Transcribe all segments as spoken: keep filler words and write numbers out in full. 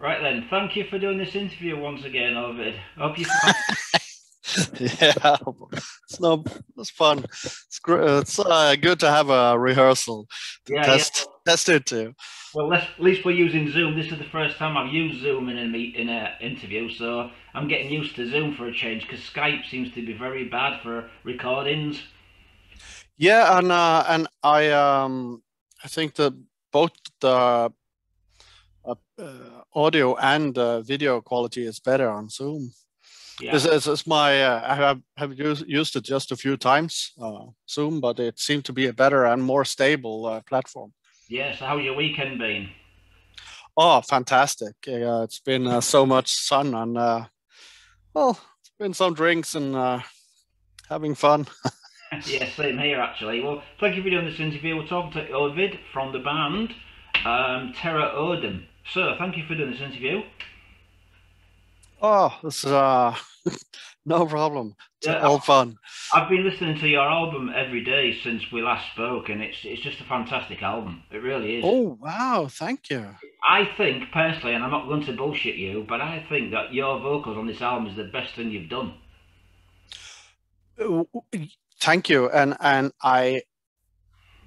Right then, thank you for doing this interview once again, Ovid. Hope you find yeah, it's no, it's fun. It's great. It's uh, good to have a rehearsal to yeah, test yeah. test it too. Well, at least we're using Zoom. This is the first time I've used Zoom in a meet in a interview, so I'm getting used to Zoom for a change because Skype seems to be very bad for recordings. Yeah, and uh, and I um I think that both the uh, uh, audio and uh, video quality is better on Zoom. Yeah. This, this is my uh, I have, have used, used it just a few times, uh, Zoom, but it seemed to be a better and more stable uh, platform. Yes. Yeah, so how's your weekend been? Oh, fantastic! Uh, it's been uh, so much sun and uh, well, it's been some drinks and uh, having fun. Yes, same here actually. Well, thank you for doing this interview. We're talking to Oyvind from the band um, Terra Odium. So, thank you for doing this interview. Oh, this is uh, no problem. It's yeah, all fun. I've been listening to your album every day since we last spoke, and it's it's just a fantastic album. It really is. Oh wow, thank you. I think personally, and I'm not going to bullshit you, but I think that your vocals on this album is the best thing you've done. Thank you, and and I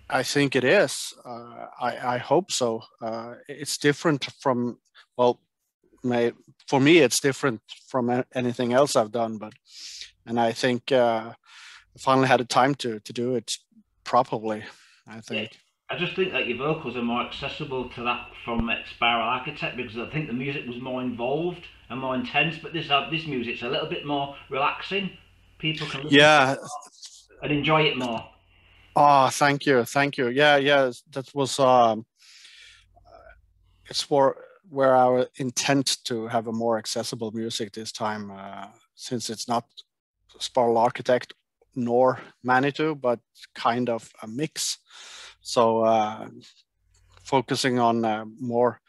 I think it is. Uh, I I hope so. Uh, it's different from well. My, for me, it's different from anything else I've done, but and I think uh, I finally had the time to to do it properly. I think I just think that your vocals are more accessible to that from Spiral Architect because I think the music was more involved and more intense, but this uh, this music's a little bit more relaxing. People can listen yeah to it and enjoy it more. Oh, thank you, thank you. Yeah, yeah, that was um, it's for. Where our intent to have a more accessible music this time, uh, since it's not Spiral Architect nor Manitou, but kind of a mix. So uh, focusing on uh, more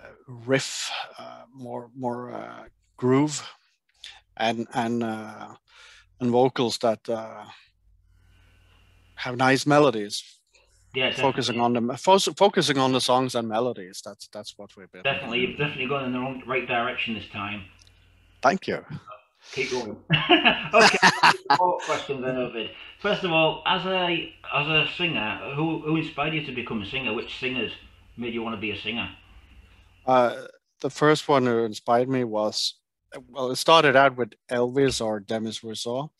uh, riff, uh, more more uh, groove, and and uh, and vocals that uh, have nice melodies. Yeah, focusing on the fo focusing on the songs and melodies. That's that's what we've been. Definitely, you've definitely gone in the wrong, right direction this time. Thank you. Keep going. Okay. More questions then, Ovid. First of all, as a as a singer, who who inspired you to become a singer? Which singers made you want to be a singer? Uh, the first one who inspired me was well, it started out with Elvis or Demis Rousseau,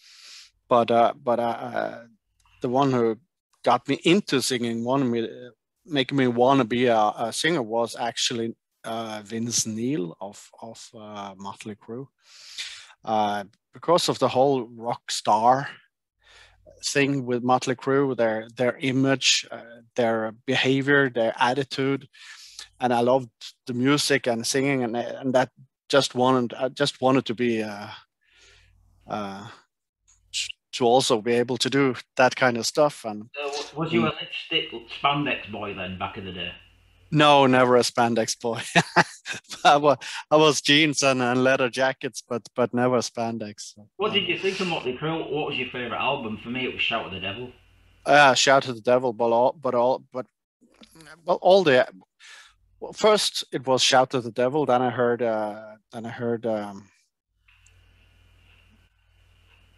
but uh, but uh, the one who got me into singing, wanted me, making me want to be a, a singer was actually uh, Vince Neil of of uh, Motley Crue, uh, because of the whole rock star thing with Motley Crue, their their image, uh, their behavior, their attitude, and I loved the music and singing, and and that just wanted I just wanted to be. Uh, uh, to also be able to do that kind of stuff. And uh, was you a lipstick spandex boy then back in the day? No, never a spandex boy. I, was, I was jeans and, and leather jackets, but but never spandex. What um, did you think of Motley Crue? What was your favorite album? For me, it was Shout at the Devil. Ah, uh, Shout at the Devil, but all, but all, but well, all the well, first it was Shout at the Devil. Then I heard, uh, then I heard. Um,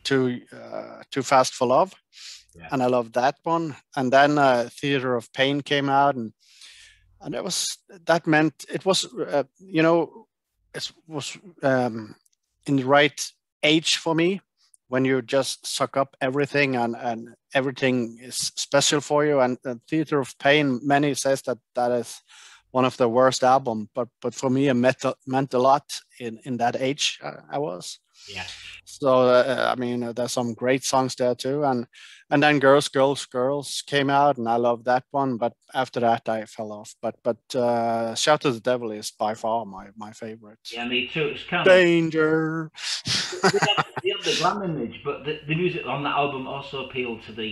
Too, uh, Too Fast for Love, yeah. And I loved that one. And then uh, Theater of Pain came out, and and it was that meant it was uh, you know it was um, in the right age for me when you just suck up everything and and everything is special for you. And, and Theater of Pain, many says that that is one of the worst album, but but for me it meant a, meant a lot in in that age I, I was. Yeah. So uh, I mean, uh, there's some great songs there too, and and then Girls, Girls, Girls came out, and I love that one. But after that, I fell off. But but uh, Shout to the Devil is by far my my favorite. Yeah, me too. It's kind danger. Of danger. We have the glam image, but the, the music on that album also appealed to the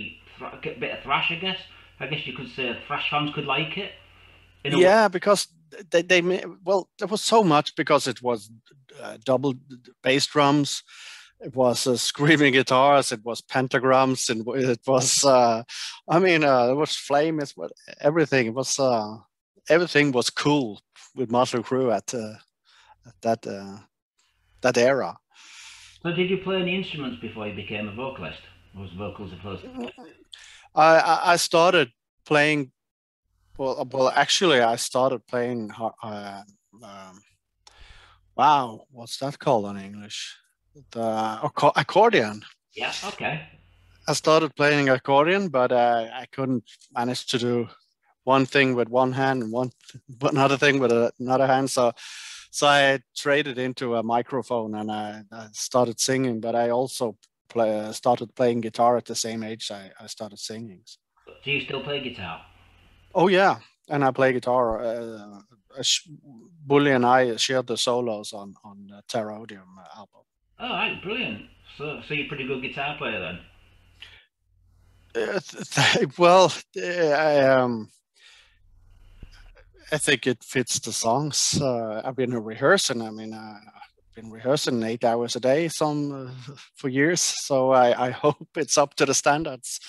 th bit of thrash. I guess I guess you could say thrash fans could like it. Yeah, because. They, they may, well, there was so much because it was uh, double bass drums, it was uh, screaming guitars, it was pentagrams, and it was, uh, I mean, uh, it was flame, it was everything. It was uh, everything was cool with Motley Crue at, uh, at that uh, that era. So did you play any instruments before you became a vocalist? Or was vocals the first? I I started playing. Well, well, actually, I started playing. Uh, um, wow, what's that called in English? The acc accordion. Yeah. Okay. I started playing accordion, but uh, I couldn't manage to do one thing with one hand and one another thing with another hand. So, so I traded into a microphone and I, I started singing. But I also play, started playing guitar at the same age I, I started singing. Do you still play guitar? Oh yeah, and I play guitar. Uh, Bully and I shared the solos on on the Terra Odium album. Oh, right, brilliant! So, so you're a pretty good guitar player then. Uh, well, I, um, I think it fits the songs. Uh, I've been rehearsing. I mean, uh, I've been rehearsing eight hours a day, some uh, for years. So I, I hope it's up to the standards.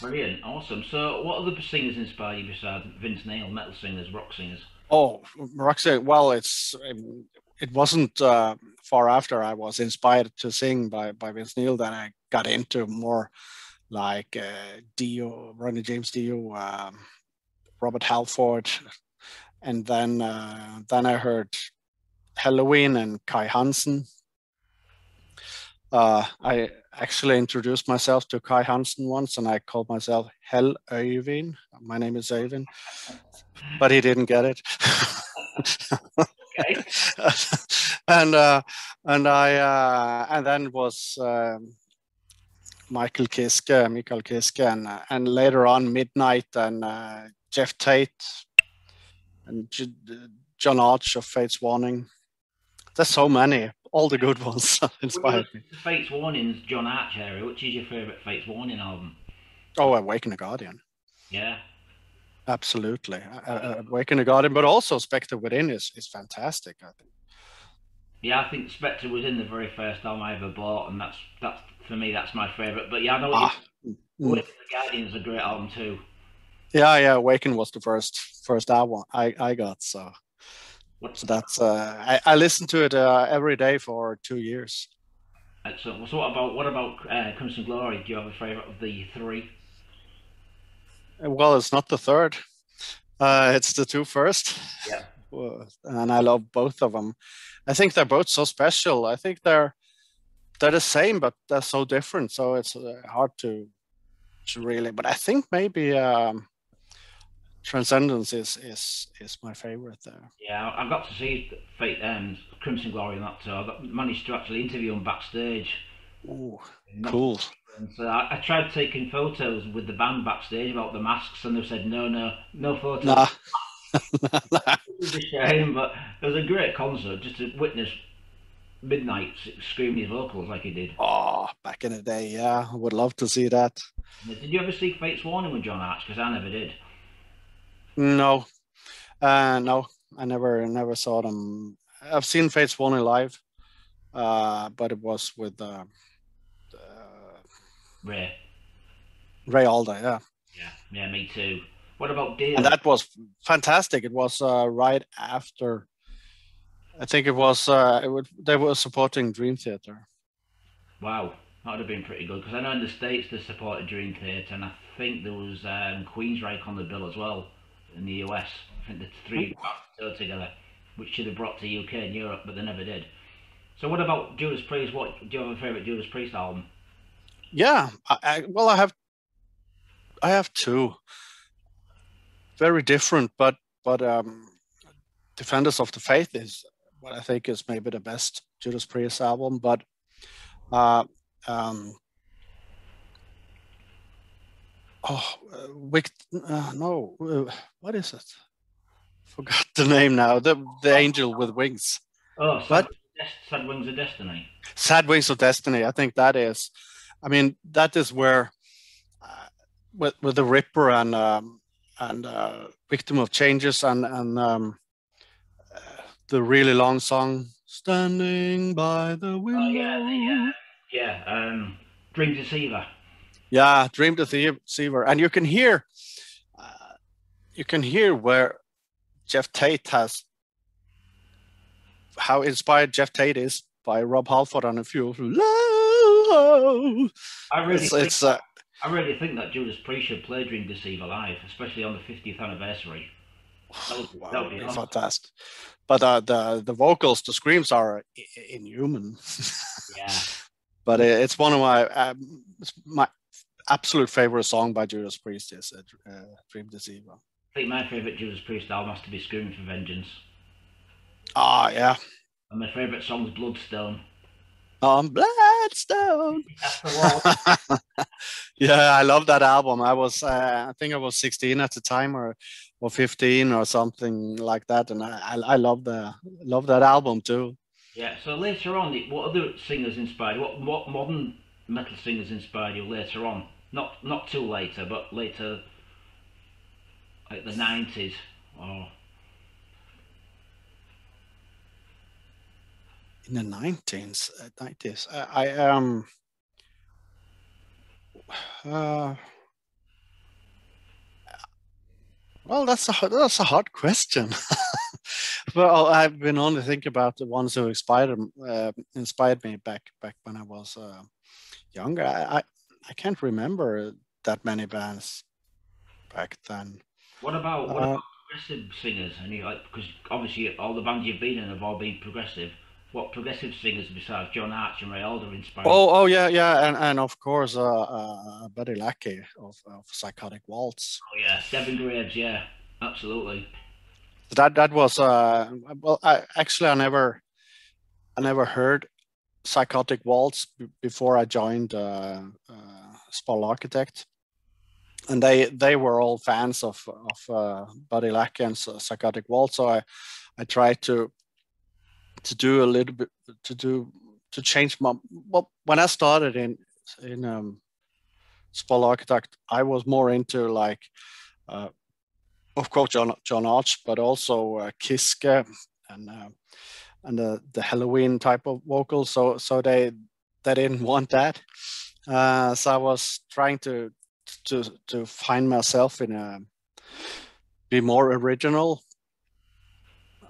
Brilliant, awesome. So, what other singers inspire you besides Vince Neil? Metal singers, rock singers? Oh, rock singers. Well, it's it wasn't uh, far after I was inspired to sing by by Vince Neil that I got into more. Like uh, Dio, Ronnie James Dio, um, Robert Halford, and then uh, then I heard Halloween and Kai Hansen. Uh, I actually introduced myself to Kai Hansen once, and I called myself Hell Oyvind. My name is Oyvind, but he didn't get it. Okay. and uh, and I uh, and then was. Um, Michael Kiske, Michael Kiske, and, uh, and later on Midnight and uh, Jeff Tate and J John Arch of Fates Warning. There's so many, all the good ones inspired me. Fates Warning's John Arch area, which is your favorite Fates Warning album? Oh, Awaken the Guardian. Yeah. Absolutely. Uh, Awaken the Guardian, but also Spectre Within is, is fantastic, I think. Yeah, I think Spectre Within, the very first album I ever bought, and that's that's. For me, that's my favorite. But yeah, I know ah, mm. The Guardian's a great album too. Yeah, yeah. Awaken was the first first album I I got. So, so that's uh, I I listened to it uh, every day for two years. Excellent. So what about what about uh, Crimson Glory? Do you have a favorite of the three? Well, it's not the third. Uh, it's the two first. Yeah. And I love both of them. I think they're both so special. I think they're. They're the same, but they're so different. So it's uh, hard to, to really. But I think maybe um, Transcendence is is is my favorite there. Yeah, I got to see Fate, um, Crimson Glory and that too. I got, managed to actually interview him backstage. Ooh, cool. And so I, I tried taking photos with the band backstage about the masks, and they said no, no, no photos. Nah. It was a shame, but it was a great concert just to witness. Midnight screaming his vocals like he did. Oh, back in the day, yeah, I would love to see that. Did you ever see Fates Warning with John Arch? Because I never did. No, uh, no, I never, never saw them. I've seen Fates Warning live, uh, but it was with uh, uh, Ray. Ray Alder, yeah. Yeah, yeah, me too. What about Death? And that was fantastic. It was uh, right after. I think it was, uh, it would, they were supporting Dream Theater. Wow, that would have been pretty good, because I know in the States they supported Dream Theater, and I think there was um, Queensryche on the bill as well in the U S. I think the three got together, which should have brought to U K and Europe, but they never did. So what about Judas Priest? What, do you have a favourite Judas Priest album? Yeah, I, I, well, I have, I have two. Very different, but, but um, Defenders of the Faith is... what I think is maybe the best Judas Priest album, but uh, um, oh, uh, Wick, uh, no, uh, what is it? Forgot the name now. The the angel with wings. Oh, sad, but, sad Wings of Destiny. Sad Wings of Destiny. I think that is. I mean, that is where uh, with with the Ripper and um, and uh, Victim of Changes and and. Um, The really long song, Standing by the Window. Oh, yeah, the, uh, yeah, um, Dream Deceiver. Yeah, Dream Deceiver. And you can hear, uh, you can hear where Jeff Tate has how inspired Jeff Tate is by Rob Halford on A Few. I really, it's, think, it's, uh, I really think that Judas Priest should play Dream Deceiver live, especially on the fiftieth anniversary. That would, wow, that would be awesome. Fantastic. But uh, the the vocals, the screams are inhuman. Yeah. But it's one of my um, my absolute favorite song by Judas Priest is uh, Dream Deceiver. I think my favorite Judas Priest album has to be Screaming for Vengeance. Ah, yeah. And my favorite song is Bloodstone. On Bloodstone. Yeah, I love that album. I was, uh, I think I was sixteen at the time, or or fifteen or something like that, and I, I, I love the love that album too. Yeah. So later on, what other singers inspired? What what modern metal singers inspired you later on? Not not too later, but later, like the nineties or. In the nineteens, nineties, I um, uh, well, that's a that's a hard question. Well, I've been only thinking about the ones who inspired uh, inspired me back back when I was uh, younger. I, I I can't remember that many bands back then. What about, what uh, about progressive singers? And you like, because obviously all the bands you've been in have all been progressive. What progressive singers besides John Arch and Ray Alder inspired? Oh, oh yeah, yeah, and and of course, uh, uh, Buddy Lackey of, of Psychotic Waltz. Oh yeah, Devin Graves, yeah, absolutely. That that was uh, well, I actually I never, I never heard Psychotic Waltz b before I joined uh, uh, Spiral Architect, and they they were all fans of of uh, Buddy Lackey and Psychotic Waltz, so I I tried to. to do a little bit to do to change my well when I started in in um Spiral Architect, I was more into like uh of course John John Arch, but also uh, Kiske and uh, and the, the Halloween type of vocals, so so they they didn't want that, uh so I was trying to to to find myself in a be more original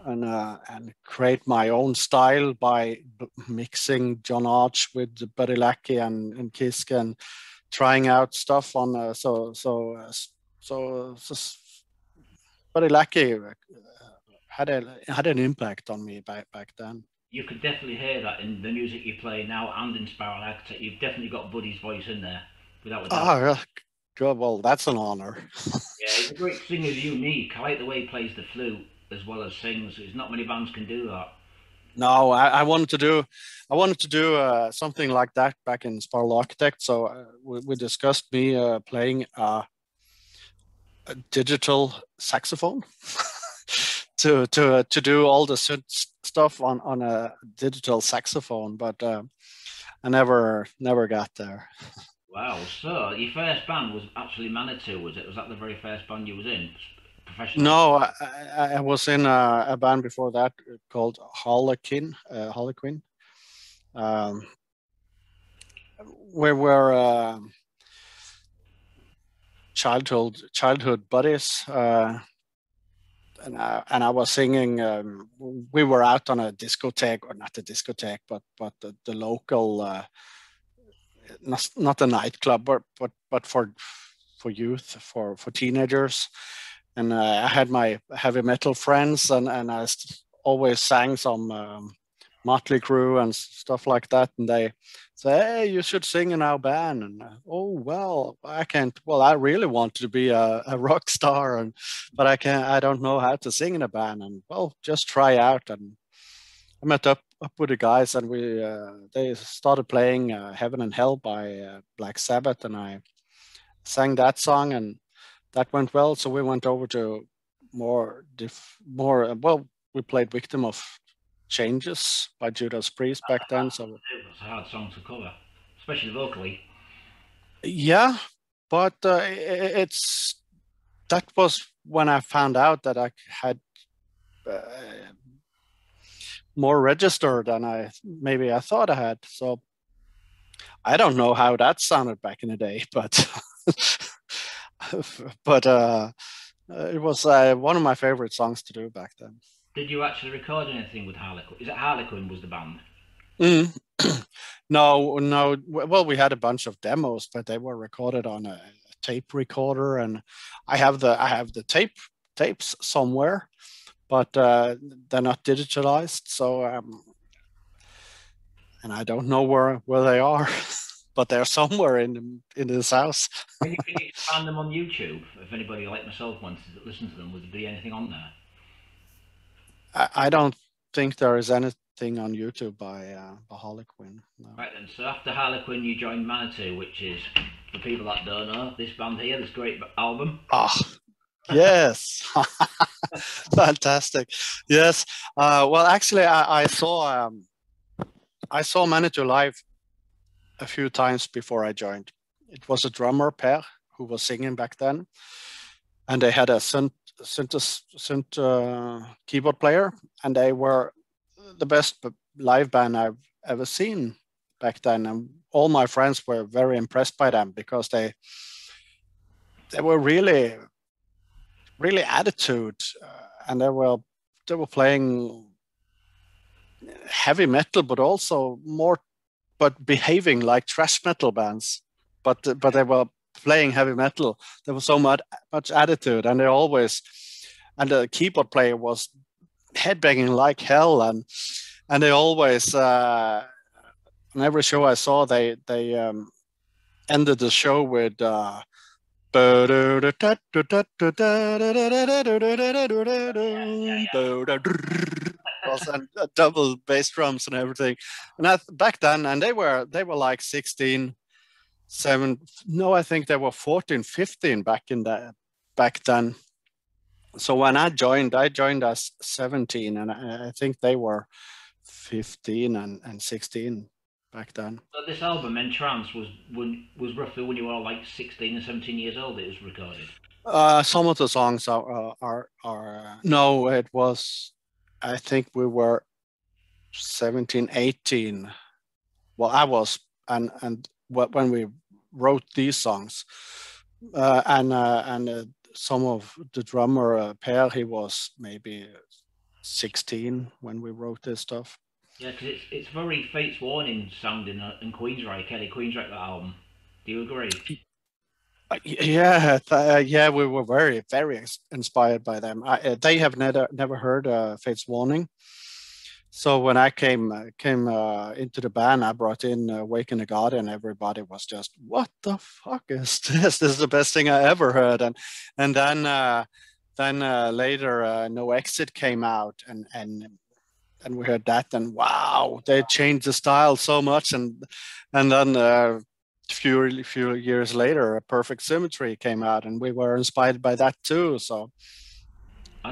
and uh, and create my own style by b mixing John Arch with Buddy Lackey and, and Kiske and trying out stuff on uh, so so uh, so, so Buddy Lackey uh, had a had an impact on me back back then. You could definitely hear that in the music you play now and in Spiral Architect. You've definitely got Buddy's voice in there without a doubt. Oh, good. Well, that's an honor. Yeah, he's a great singer, unique. I like the way he plays the flute as well as sings. There's not many bands can do that. No, I, I wanted to do, I wanted to do uh, something like that back in Spiral Architect. So uh, we, we discussed me uh, playing uh, a digital saxophone to to uh, to do all the stuff on on a digital saxophone, but uh, I never never got there. Wow! So your first band was actually Manitou, was it? Was that the very first band you was in? No, I, I was in a, a band before that called Harlequin, uh, Harlequin, um, where we're uh, childhood childhood buddies, uh, and I, and I was singing. Um, we were out on a discotheque, or not a discotheque, but but the, the local, uh, not not a nightclub, but but but for for youth, for for teenagers. And uh, I had my heavy metal friends, and, and I always sang some um, Motley Crue and stuff like that. And they say, hey, you should sing in our band. And uh, oh, well, I can't. Well, I really want to be a, a rock star, and but I can't. I don't know how to sing in a band. And well, just try out. And I met up, up with the guys, and we uh, they started playing uh, Heaven and Hell by uh, Black Sabbath. And I sang that song, and that went well, so we went over to more, diff more. Well, we played "Victim of Changes" by Judas Priest back then. So it was a hard song to cover, especially vocally. Yeah, but uh, it's that was when I found out that I had uh, more registered than I maybe I thought I had. So I don't know how that sounded back in the day, but. But uh, Uh, it was uh, one of my favorite songs to do back then. Did you actually record anything with Harlequin? Is it Harlequin was the band? Mm. No, no. Well, we had a bunch of demos, but they were recorded on a tape recorder, and I have the I have the tape tapes somewhere, but uh, they're not digitalized. So, um, and I don't know where where they are, but they're somewhere in in this house. Can you, can you find them on YouTube? If anybody like myself wants to listen to them, would there be anything on there? I don't think there is anything on YouTube by, uh, by Harlequin. No. Right then, so after Harlequin you joined Manitou, which is, for people that don't know, this band here, this great album. Oh, yes. Fantastic. Yes. Uh, well, actually, I, I saw um, I saw Manitou live a few times before I joined. It was a drummer, Per, who was singing back then, and they had a synth synth, synth uh, keyboard player, and they were the best live band I've ever seen back then, and all my friends were very impressed by them because they they were really really attitude, uh, and they were they were playing heavy metal but also more but behaving like thrash metal bands, but but they were playing heavy metal. There was so much much attitude, and they always, and the keyboard player was headbanging like hell, and and they always uh on every show I saw, they they um ended the show with uh and double bass drums and everything. And that, back then, and they were they were like sixteen, seven, no, I think they were fourteen, fifteen back in that back then. So when I joined, I joined as seventeen, and I, I think they were fifteen and, and sixteen back then. So this album, Entrance, was when was roughly when you were like sixteen and seventeen years old. It was recorded. Uh, some of the songs are are, are, are no, it was, I think we were seventeen, eighteen. Well, I was, and and. when we wrote these songs, uh, and uh, and uh, some of the drummer uh, Per, he was maybe sixteen when we wrote this stuff. Yeah, because it's it's very Fates Warning sounding in Queensryche, Kelly Queensryche, that album. Do you agree? Yeah, uh, yeah, we were very very inspired by them. I, uh, they have never never heard uh, Fates Warning. So when I came came uh, into the band, I brought in uh, Awaken the Guardian. Everybody was just, "What the fuck is this? This is the best thing I ever heard." And and then uh, then uh, later, uh, No Exit came out, and and and we heard that, and wow, they changed the style so much. And and then uh, a few few years later, Perfect Symmetry came out, and we were inspired by that too. So.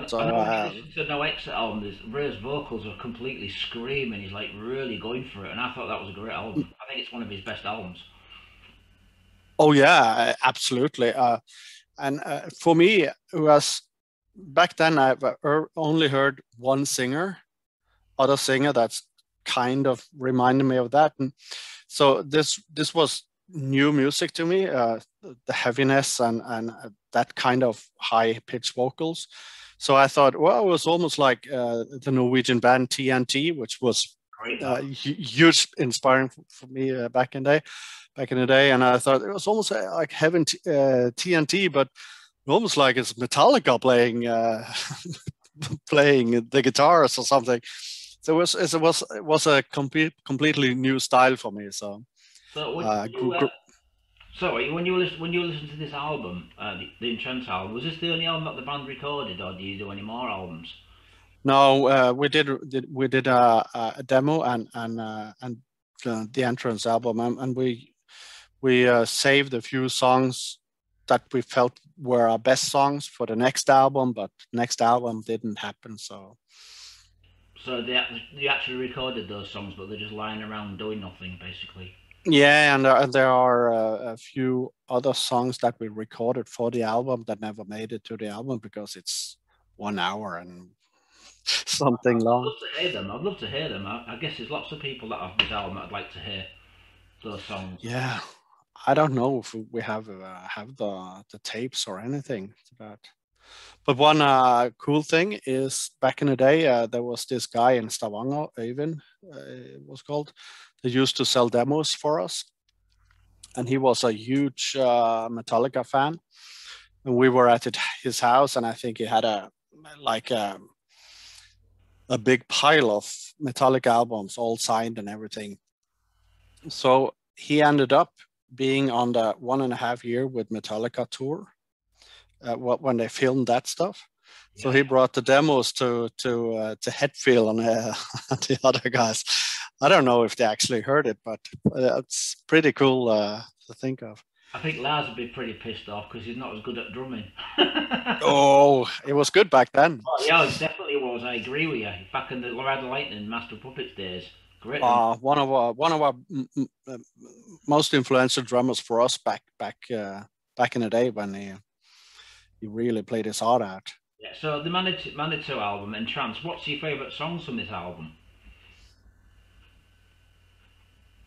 So, uh, the No Exit album, there's, Ray's vocals are completely screaming. He's like really going for it, and I thought that was a great album. I think it's one of his best albums. Oh yeah, absolutely. Uh, and uh, for me, it was back then. I've only heard one singer, other singer that's kind of reminded me of that, and so this this was new music to me. Uh, the heaviness and and that kind of high pitched vocals. So I thought, well, it was almost like uh, the Norwegian band T N T, which was uh, huge, inspiring for me uh, back in day, back in the day. And I thought it was almost like having uh, T N T, but almost like it's Metallica playing uh, playing the guitars or something. So it was it was it was a complete completely new style for me. So, so when uh, you, uh, sorry, when you listen, when you listen to this album, uh, the, the Entrance album, was this the only album that the band recorded, or do you do any more albums? No, uh, we did, did we did a, a demo and and uh, and uh, the Entrance album, and, and we we uh, saved a few songs that we felt were our best songs for the next album, but next album didn't happen. So, so they they actually recorded those songs, but they're just lying around doing nothing, basically. Yeah, and uh, there are uh, a few other songs that we recorded for the album that never made it to the album because it's one hour and something I'd long. I'd love to hear them. I'd love to hear them. I, I guess there's lots of people that have this album that I'd like to hear those songs. Yeah, I don't know if we have uh, have the the tapes or anything. But But one uh, cool thing is back in the day, uh, there was this guy in Stavanger, Oyvind, uh, it was called, that used to sell demos for us. And he was a huge uh, Metallica fan. And we were at his house, and I think he had a like a, a big pile of Metallica albums, all signed and everything. So he ended up being on the one and a half year with Metallica tour. Uh, what when they filmed that stuff, yeah. So he brought the demos to to uh, to Hetfield and uh, the other guys. I don't know if they actually heard it, but it's pretty cool uh, to think of. I think Lars would be pretty pissed off because he's not as good at drumming. Oh, it was good back then. Oh, yeah, it definitely was. I agree with you. Back in the Lorad Lightning, Master Puppets days. Great. Uh, one of our one of our m m m most influential drummers for us back back uh, back in the day when he. He really played his heart out. Yeah, so the Manitou, Manitou album, Entrance, what's your favourite songs from this album?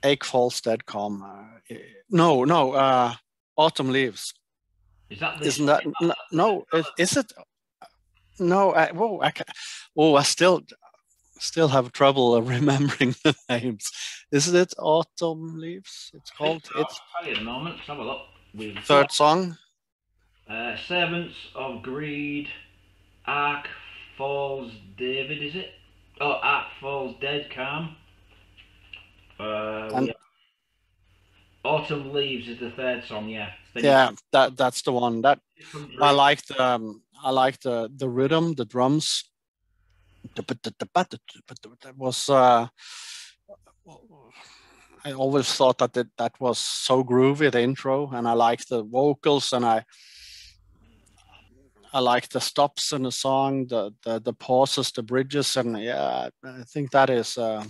Ache Falls Dead Calm. Uh, no, no, uh, Autumn Leaves. Is that the Isn't that, that no, is, is it? No, I, whoa, I can't, oh, I still still have trouble remembering the names. Isn't it Autumn Leaves? It's called. I'll tell you in a moment. Let's have a look. We've Third got... song. Uh, Servants of Greed, Ark Falls David, is it? Oh, Ark Falls Dead Calm. Uh, and, yeah. Autumn Leaves is the third song, yeah. Yeah, that that's the one. That I like the um, I like the the rhythm, the drums. That was. Uh, I always thought that it, that was so groovy, the intro, and I like the vocals, and I. I like the stops in the song, the, the the pauses, the bridges, and yeah, I think that is uh,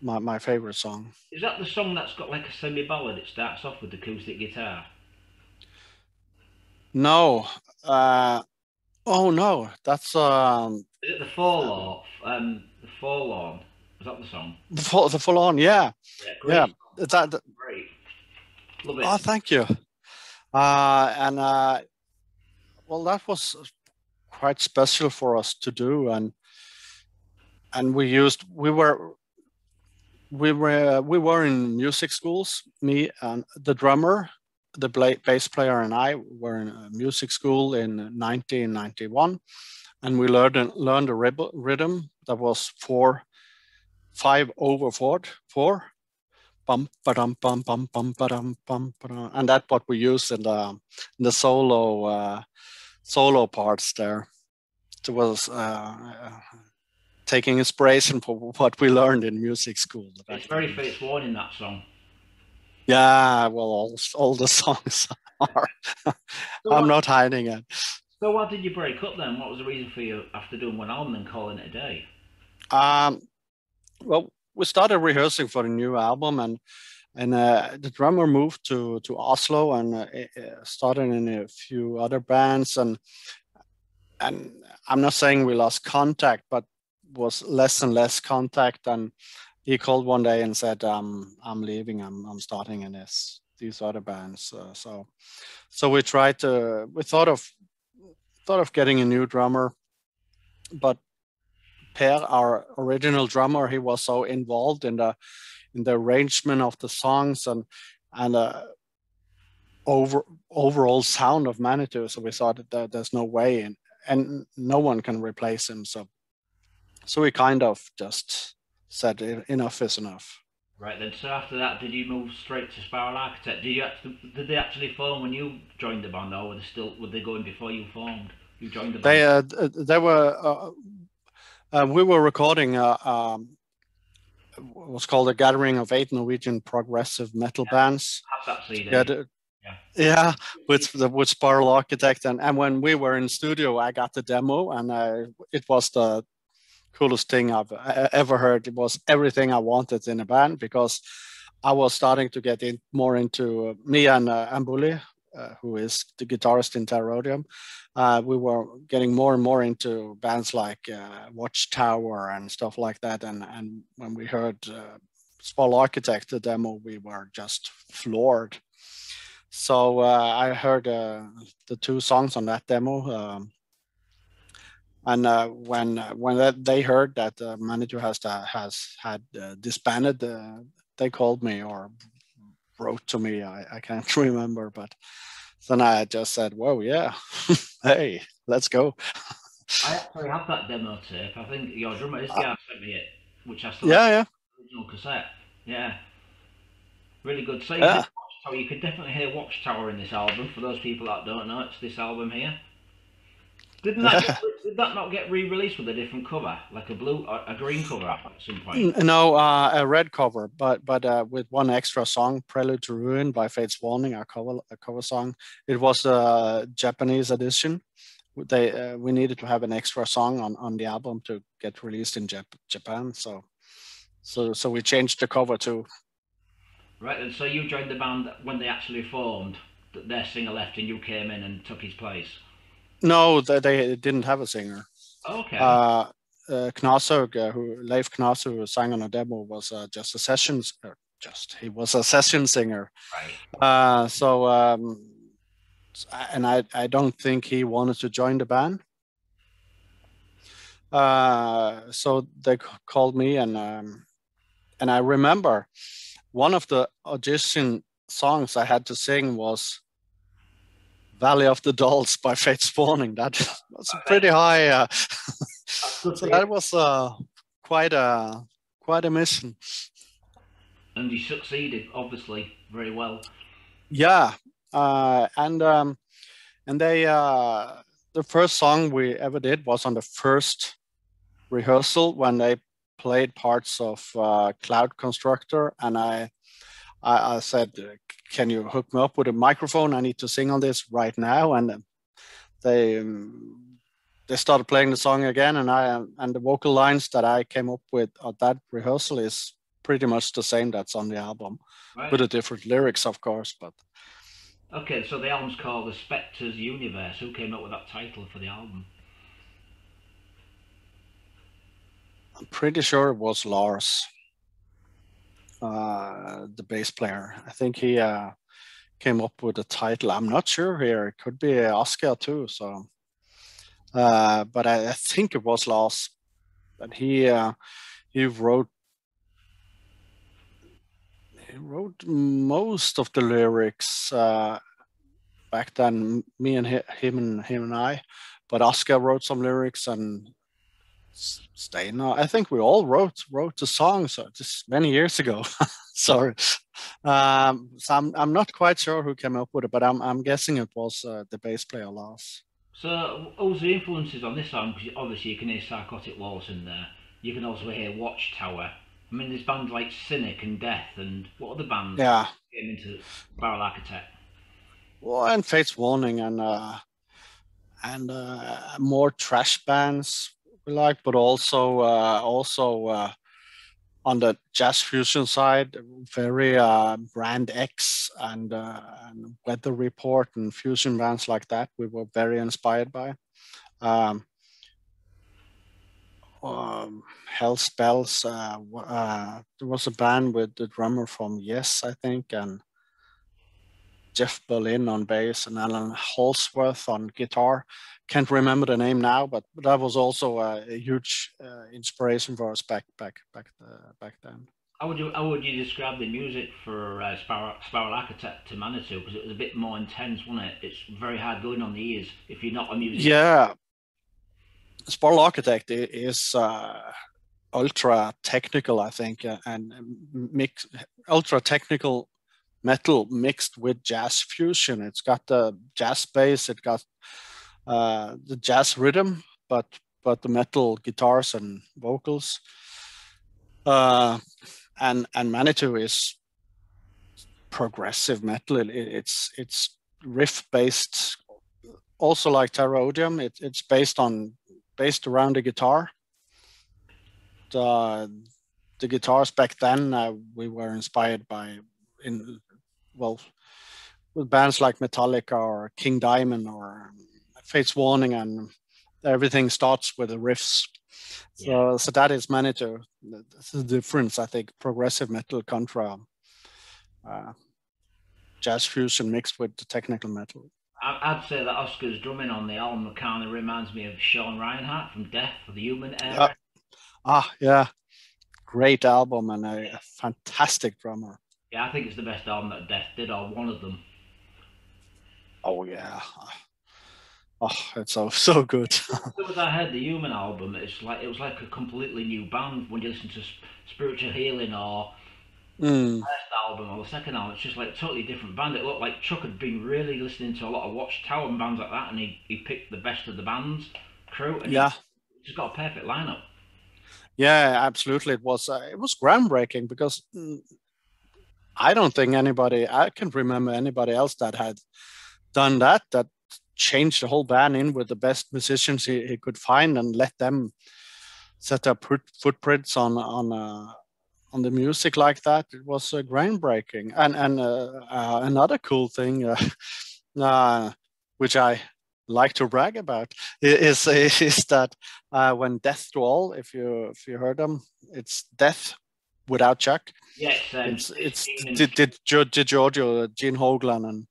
my my favorite song. Is that the song that's got like a semi ballad? It starts off with the acoustic guitar. No, uh, oh no, that's um. Is it the Fall Off? Um, the Fall On. Is that the song? The Fall, the Fall On, yeah, yeah, great. Yeah. That, that great. Love it. Oh, thank you. Uh, and uh. Well, that was quite special for us to do, and and we used we were we were we were in music schools. Me and the drummer, the play, bass player, and I were in a music school in nineteen ninety-one, and we learned learned a rhythm that was four, five over four, four, bum ba dum bum bum bum ba dum bum ba dum, and that's what we used in the in the solo. Uh, solo parts there. It was uh, taking inspiration for what we learned in music school. It's very Fates Warning, that song. Yeah, well, all, all the songs are. So I'm not hiding it. So why did you break up then? What was the reason for you after doing one album and calling it a day? Um, well, we started rehearsing for the new album, and And uh, the drummer moved to, to Oslo and uh, started in a few other bands. And and I'm not saying we lost contact, but was less and less contact. And he called one day and said, um, I'm leaving, I'm, I'm starting in this, these other bands. Uh, so so we tried to, we thought of, thought of getting a new drummer, but Per, our original drummer, he was so involved in the, in the arrangement of the songs and and uh, over overall sound of Manitou. So we thought that there, there's no way, and and no one can replace him. So so we kind of just said enough is enough. Right then. So after that, did you move straight to Spiral Architect? Did you actually, did they actually form when you joined the band, or were they still were they going before you formed? You joined the band. They uh, they were uh, uh, we were recording. Uh, um, was called a gathering of eight Norwegian progressive metal yeah, bands. Together, yeah. yeah, with the with Spiral Architect, and and when we were in studio, I got the demo, and I, it was the coolest thing I've ever heard. It was everything I wanted in a band because I was starting to get in more into uh, me and uh, Ambuli, uh, who is the guitarist in Terra Odium. Uh, we were getting more and more into bands like uh, Watchtower and stuff like that. And, and when we heard uh, Spiral Architect, the demo, we were just floored. So uh, I heard uh, the two songs on that demo, um, and uh, when when that they heard that uh, Manitou has uh, has had uh, disbanded, uh, they called me or wrote to me. I, I can't remember, but then I just said, "Whoa, yeah, hey, let's go." I actually have that demo tape. I think your drummer, this guy, uh, sent me it, which I still yeah, have yeah. original cassette. Yeah, really good. So yeah. So you could definitely hear Watchtower in this album. For those people that don't know, it's this album here. Didn't that yeah. get, did that not get re-released with a different cover, like a blue, or a green cover at some point? No, uh, a red cover, but but uh, with one extra song, "Prelude to Ruin" by Fates Warning, our cover a cover song. It was a Japanese edition. They uh, we needed to have an extra song on on the album to get released in Jap Japan. So so so we changed the cover to. Right, and so you joined the band when they actually formed, their singer left and you came in and took his place? No, they, they didn't have a singer. Okay. Uh, uh, Knasug, uh, who, Leif Knasug, who sang on a demo, was uh, just a session, just, he was a session singer. Right. Uh, so, um, and I, I don't think he wanted to join the band. Uh, so they called me and, um, and I remember, one of the audition songs I had to sing was "Valley of the Dolls" by Fates Warning. That was pretty high. Uh, so that was uh, quite a quite a mission. And you succeeded, obviously, very well. Yeah, uh, and um, and they uh, the first song we ever did was on the first rehearsal when they played parts of uh, Cloud Constructor, and I, I, I said, "Can you hook me up with a microphone? I need to sing on this right now." And they um, they started playing the song again, and I and the vocal lines that I came up with at that rehearsal is pretty much the same that's on the album, right, with the different lyrics, of course. But okay, so the album's called "The Spectre's Universe." Who came up with that title for the album? I'm pretty sure it was Lars, uh, the bass player. I think he uh, came up with the title. I'm not sure here. It could be Oscar too. So, uh, but I, I think it was Lars. But he uh, he wrote he wrote most of the lyrics uh, back then. Me and he, him and him and I. But Oscar wrote some lyrics and Stainer. I think we all wrote wrote the song, so just many years ago. Sorry, um, so I'm I'm not quite sure who came up with it, but I'm I'm guessing it was uh, the bass player Lars. So, all the influences on this song, because obviously you can hear Psychotic Waltz in there. You can also hear Watchtower. I mean, there's bands like Cynic and Death, and what other bands yeah. came into Spiral Architect? Well, and Fates Warning, and uh, and uh, more trash bands we like, but also uh, also uh, on the jazz fusion side, very uh, Brand X and, uh, and Weather Report and fusion bands like that we were very inspired by. Um, um, Hell Spells, uh, uh, there was a band with the drummer from Yes, I think, and Jeff Berlin on bass and Alan Holsworth on guitar. Can't remember the name now, but that was also a, a huge uh, inspiration for us back back back uh, back then. How would you how would you describe the music for uh, Spiral, Spiral Architect to Manitou? Because it was a bit more intense, wasn't it? It's very hard going on the ears if you're not a musician. Yeah, Spiral Architect is uh, ultra technical, I think, and mix ultra technical metal mixed with jazz fusion. It's got the jazz bass. It got Uh, the jazz rhythm, but but the metal guitars and vocals, uh, and and Manitou is progressive metal. It, it's it's riff based, also like Terra Odium. It, it's based on based around the guitar. The the guitars back then uh, we were inspired by in well with bands like Metallica or King Diamond or Fates Warning, and everything starts with the riffs. So, yeah. so that is Manitou. That's the difference, I think, progressive metal contra uh, jazz fusion mixed with the technical metal. I'd say that Oscar's drumming on the album kind of reminds me of Sean Reinhardt from Death for the Human Era. Yeah. Ah, yeah. Great album and a, yeah. a fantastic drummer. Yeah, I think it's the best album that Death did, or one of them. Oh, yeah. Oh, it's so, so good. As I heard the Human album, it's like, it was like a completely new band when you listen to Spiritual Healing or... Mm. The first album or the second album, it's just like a totally different band. It looked like Chuck had been really listening to a lot of Watchtower and bands like that, and he, he picked the best of the band's crew, and yeah, just got a perfect lineup. Yeah, absolutely. It was uh, it was groundbreaking because mm, I don't think anybody I can remember anybody else that had done that. That changed the whole band in with the best musicians he, he could find and let them set their footprints on on. Uh, on the music like that. It was uh, groundbreaking. And and uh, uh, another cool thing, uh, uh, which I like to brag about, is is, is that uh, when Death to All, if you if you heard them, it's Death without Chuck. Yes, um, it's it's DiGiorgio, Gene Hoglan, and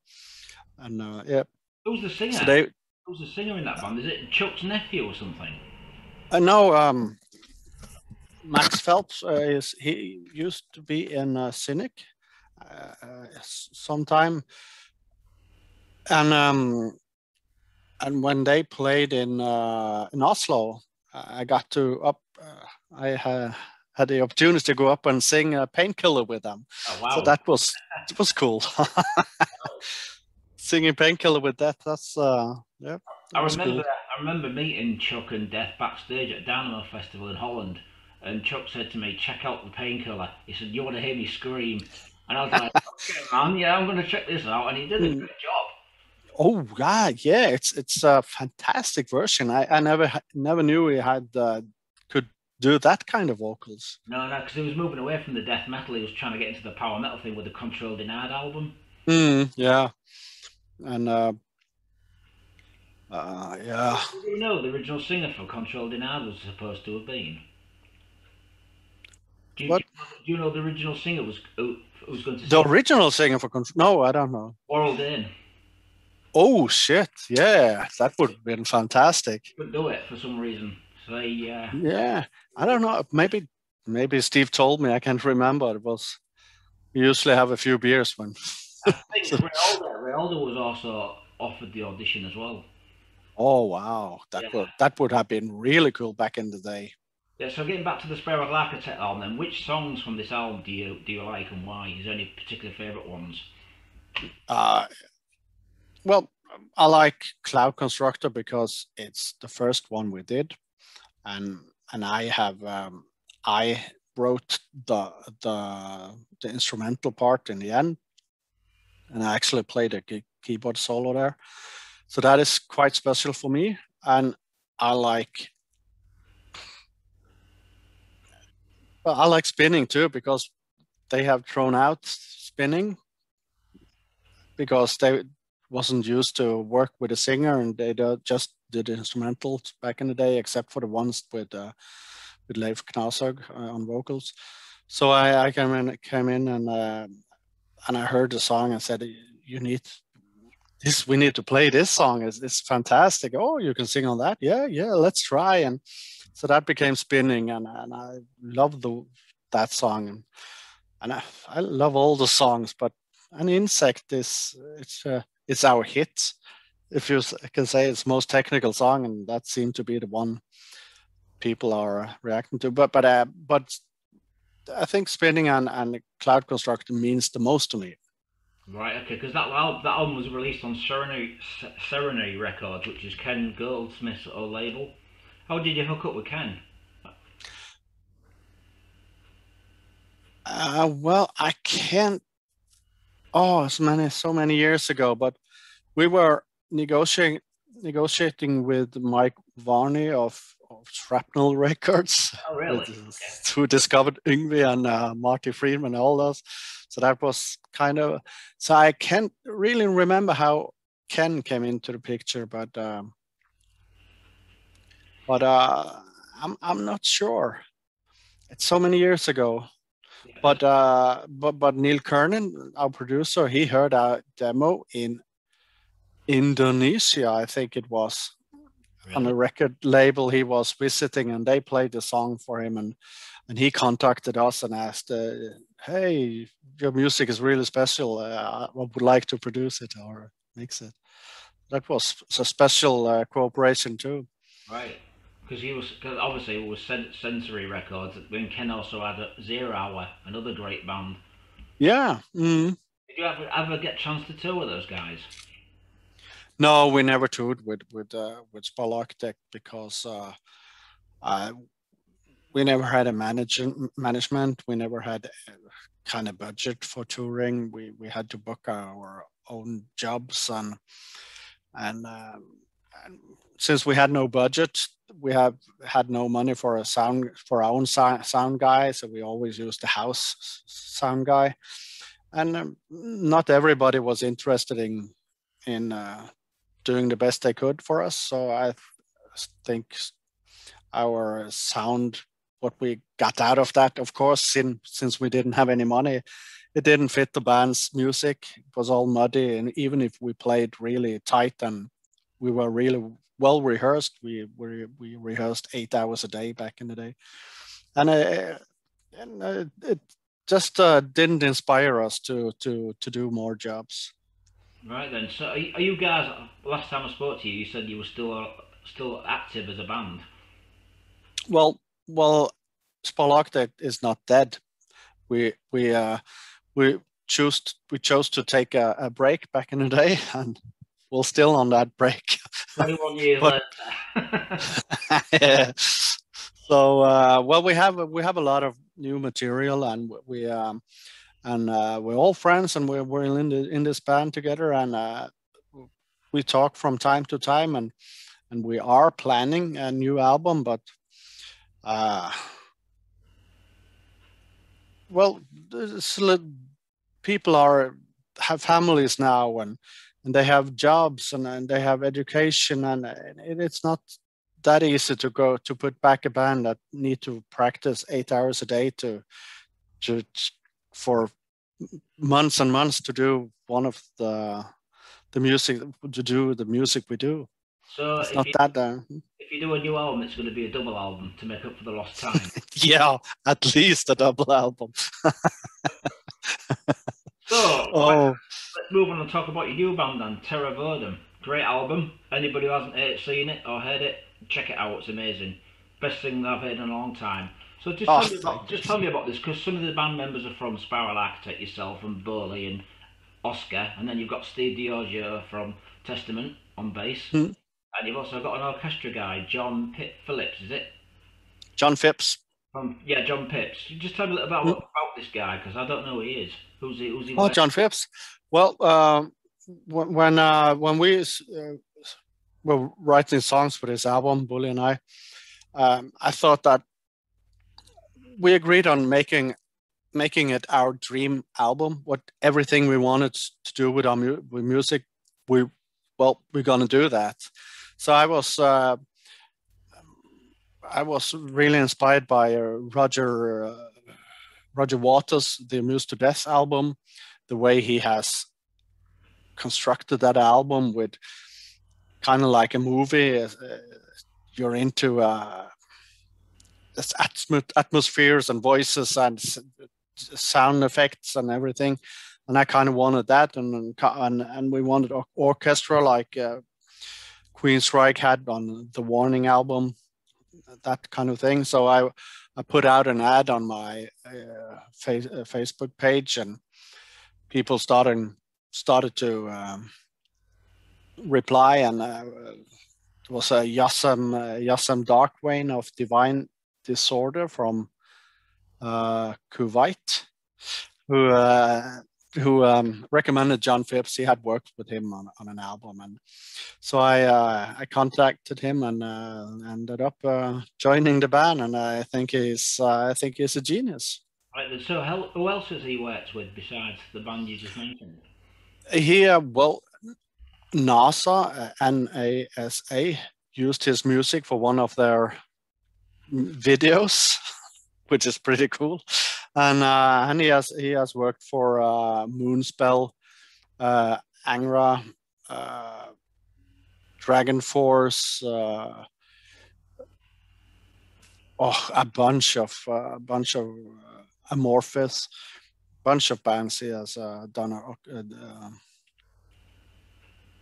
and uh, yeah. Who's the singer? So they, Who's the singer in that band? Is it Chuck's nephew or something? Uh, no. Um, Max Phelps, uh, is, he used to be in uh, Cynic uh, uh, sometime, and um, and when they played in uh, in Oslo, I got to up, uh, I uh, had the opportunity to go up and sing uh, Painkiller with them. Oh, wow. So that was it was cool. Singing Painkiller with Death, that's uh, yeah. That I remember cool. I remember meeting Chuck and Death backstage at Dynamo Festival in Holland. And Chuck said to me, check out the Painkiller. He said, you want to hear me scream? And I was like, okay, man, yeah, I'm going to check this out. And he did a good job. Oh, God, yeah. It's it's a fantastic version. I, I never never knew he had uh, could do that kind of vocals. No, no, because he was moving away from the death metal. He was trying to get into the power metal thing with the Control Denied album. Mm, yeah. And, uh, uh, yeah. Did you know the original singer for Control Denied was supposed to have been? Do you, what? do you know the original singer was who, who was going to? The sing? original singer for no, I don't know. Oral Dane. Oh shit! Yeah, that would have been fantastic. Couldn't do it for some reason. So they, uh... yeah, I don't know. Maybe, maybe Steve told me. I can't remember. It was. We usually have a few beers when. I think so... Ray Alder, Ray Alder was also offered the audition as well. Oh wow! That yeah. would that would have been really cool back in the day. Yeah, so getting back to the Spiral Architect album then, which songs from this album do you do you like and why? Is there any particular favourite ones? Uh, well, I like Cloud Constructor because it's the first one we did, and and I have um, I wrote the the the instrumental part in the end, and I actually played a keyboard solo there, so that is quite special for me. And I like. Well, I like Spinning too because they have thrown out Spinning because they wasn't used to work with a singer and they just did instrumentals back in the day, except for the ones with uh, with Leif Knarshøg uh, on vocals. So I, I came in, came in and uh, and I heard the song and said, "You need this. We need to play this song. It's, it's fantastic. Oh, you can sing on that? Yeah, yeah. Let's try." And so that became Spinning, and, and I love the that song, and, and I, I love all the songs. But an insect is it's uh, it's our hit, if you can say it's most technical song, and that seemed to be the one people are reacting to. But but uh, but I think Spinning and, and Cloud Constructor means the most to me. Right, okay, because that album, that album was released on Serenity Serenity Records, which is Ken Goldsmith's old label. How did you hook up with Ken? Uh, well, I can't. Oh, so many, so many years ago. But we were negotiating, negotiating with Mike Varney of, of Shrapnel Records. Oh, really? With, okay. Who discovered Yngwie and uh, Marty Friedman and all those. So that was kind of. So I can't really remember how Ken came into the picture, but. Um, But uh, I'm I'm not sure. It's so many years ago. But uh, but but Neil Kernan, our producer, he heard our demo in Indonesia, I think it was, really? On a record label he was visiting, and they played the song for him, and and he contacted us and asked, uh, "Hey, your music is really special. Uh, I would like to produce it or mix it." That was a special uh, cooperation too. Right. Because he was, cause obviously it was Sensory Records. When Ken also had a Zero Hour, another great band. Yeah. Mm. Did you ever ever get a chance to tour with those guys? No, we never toured with with uh, with Spiral Architect because uh, uh, we never had a manager management. We never had a kind of budget for touring. We we had to book our own jobs, and and, um, and since we had no budget. We have had no money for a sound for our own sound, sound guy, so we always used the house sound guy, and um, not everybody was interested in in uh, doing the best they could for us. So I th think our sound, what we got out of that, of course, since since we didn't have any money, it didn't fit the band's music. It was all muddy, and even if we played really tight and we were really well rehearsed. We, we we rehearsed eight hours a day back in the day, and, uh, and uh, it just uh, didn't inspire us to to to do more jobs. Right then. So are you guys? Last time I spoke to you, you said you were still still active as a band. Well, well, Spiral Architect is not dead. We we uh, we chose we chose to take a, a break back in the day, and we're still on that break. twenty-one years but, later. Yeah. So uh, well, we have we have a lot of new material, and we um, and uh, we're all friends, and we're we're in the, in this band together, and uh, we talk from time to time, and and we are planning a new album, but uh, well, this, people are have families now, and. And they have jobs, and, and they have education, and it, it's not that easy to go to put back a band that need to practice eight hours a day to, to for months and months to do one of the the music to do the music we do. So it's not you, that. Uh, if you do a new album, it's going to be a double album to make up for the lost time. Yeah, at least a double album. So, oh. Let's move on and talk about your new band then, Terra Odium. Great album. Anybody who hasn't seen it or heard it, check it out. It's amazing. Best thing I've heard in a long time. So just, oh, tell, me about, just tell me about this, because some of the band members are from Spiral Architect, yourself from Burley and Oscar, and then you've got Steve DiGiorgio from Testament on bass, hmm. and you've also got an orchestra guy, John Pitt Phillips, is it? John Phipps. Um, yeah, John Phipps. Just tell me a little about, about this guy, because I don't know who he is. Who's he? Who's he? Oh, John Phipps. Well, uh, when uh, when we uh, were writing songs for this album, Bully and I, um, I thought that we agreed on making making it our dream album. What everything we wanted to do with our mu with music, we well, we're gonna do that. So I was. Uh, I was really inspired by uh, Roger uh, Roger Waters, the Amused to Death album, the way he has constructed that album with kind of like a movie. Uh, you're into uh, atm atmospheres and voices and s sound effects and everything, and I kind of wanted that, and and and we wanted or orchestra like uh, Queensryche had on the Warning album. That kind of thing. So I, I put out an ad on my uh, face, uh, Facebook page, and people started started to um, reply. And uh, it was a Yassam uh, Yassam Darkwane of Divine Disorder from uh, Kuwait, who uh, who um, recommended John Phipps. He had worked with him on, on an album, and so I uh, I contacted him, and uh, ended up uh, joining the band. And I think he's uh, I think he's a genius. Right. So how, who else has he worked with besides the band you just mentioned? He uh, well, NASA uh, N A S A used his music for one of their videos, which is pretty cool. and uh, and he has he has worked for uh, Moonspell, uh, Angra, uh, Dragon Force, uh, oh, a bunch of uh, a bunch of uh, Amorphis, bunch of bands he has uh, done a, uh,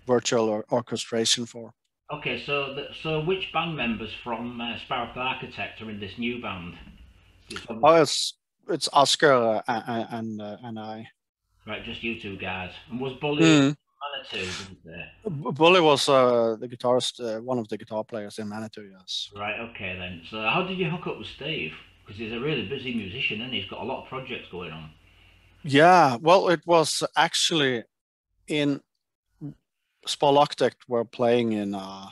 virtual or orchestration for. Okay, so the, so which band members from uh, Spiral Architect are in this new band? Oh, it's it's Oscar uh, and uh, and I. Right, just you two guys. And was Bully mm. Manitou? Didn't they? Bully was uh, the guitarist, uh, one of the guitar players in Manitou. Yes. Right. Okay, then. So how did you hook up with Steve? Because he's a really busy musician and he's got a lot of projects going on. Yeah. Well, it was actually in. Spiral Architect were playing in uh,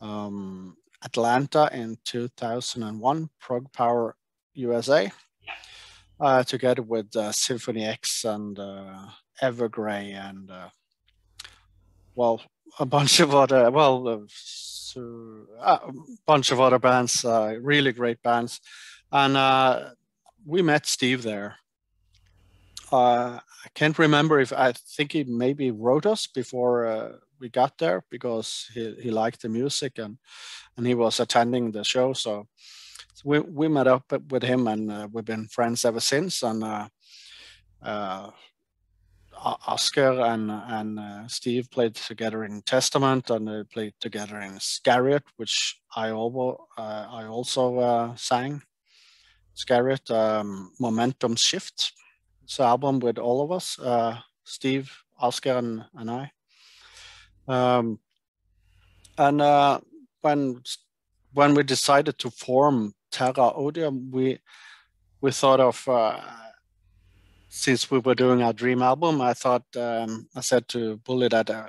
um, Atlanta in two thousand one, Prog Power U S A, uh, together with uh, Symphony X and uh, Evergrey and, uh, well, a bunch of other, well, uh, so, uh, a bunch of other bands, uh, really great bands. And uh, we met Steve there. Uh, I can't remember if I think he maybe wrote us before uh, we got there because he, he liked the music and and he was attending the show. So, so we, we met up with him and uh, we've been friends ever since. And uh, uh, Oscar and, and uh, Steve played together in Testament and they played together in Scariot, which I, all, uh, I also uh, sang. Scariot, um, Momentum Shift. It's an album with all of us, uh, Steve, Oscar, and, and I. Um, and uh, when when we decided to form Terra Odium, we we thought of uh, since we were doing our Dream album, I thought um, I said to Bully that uh,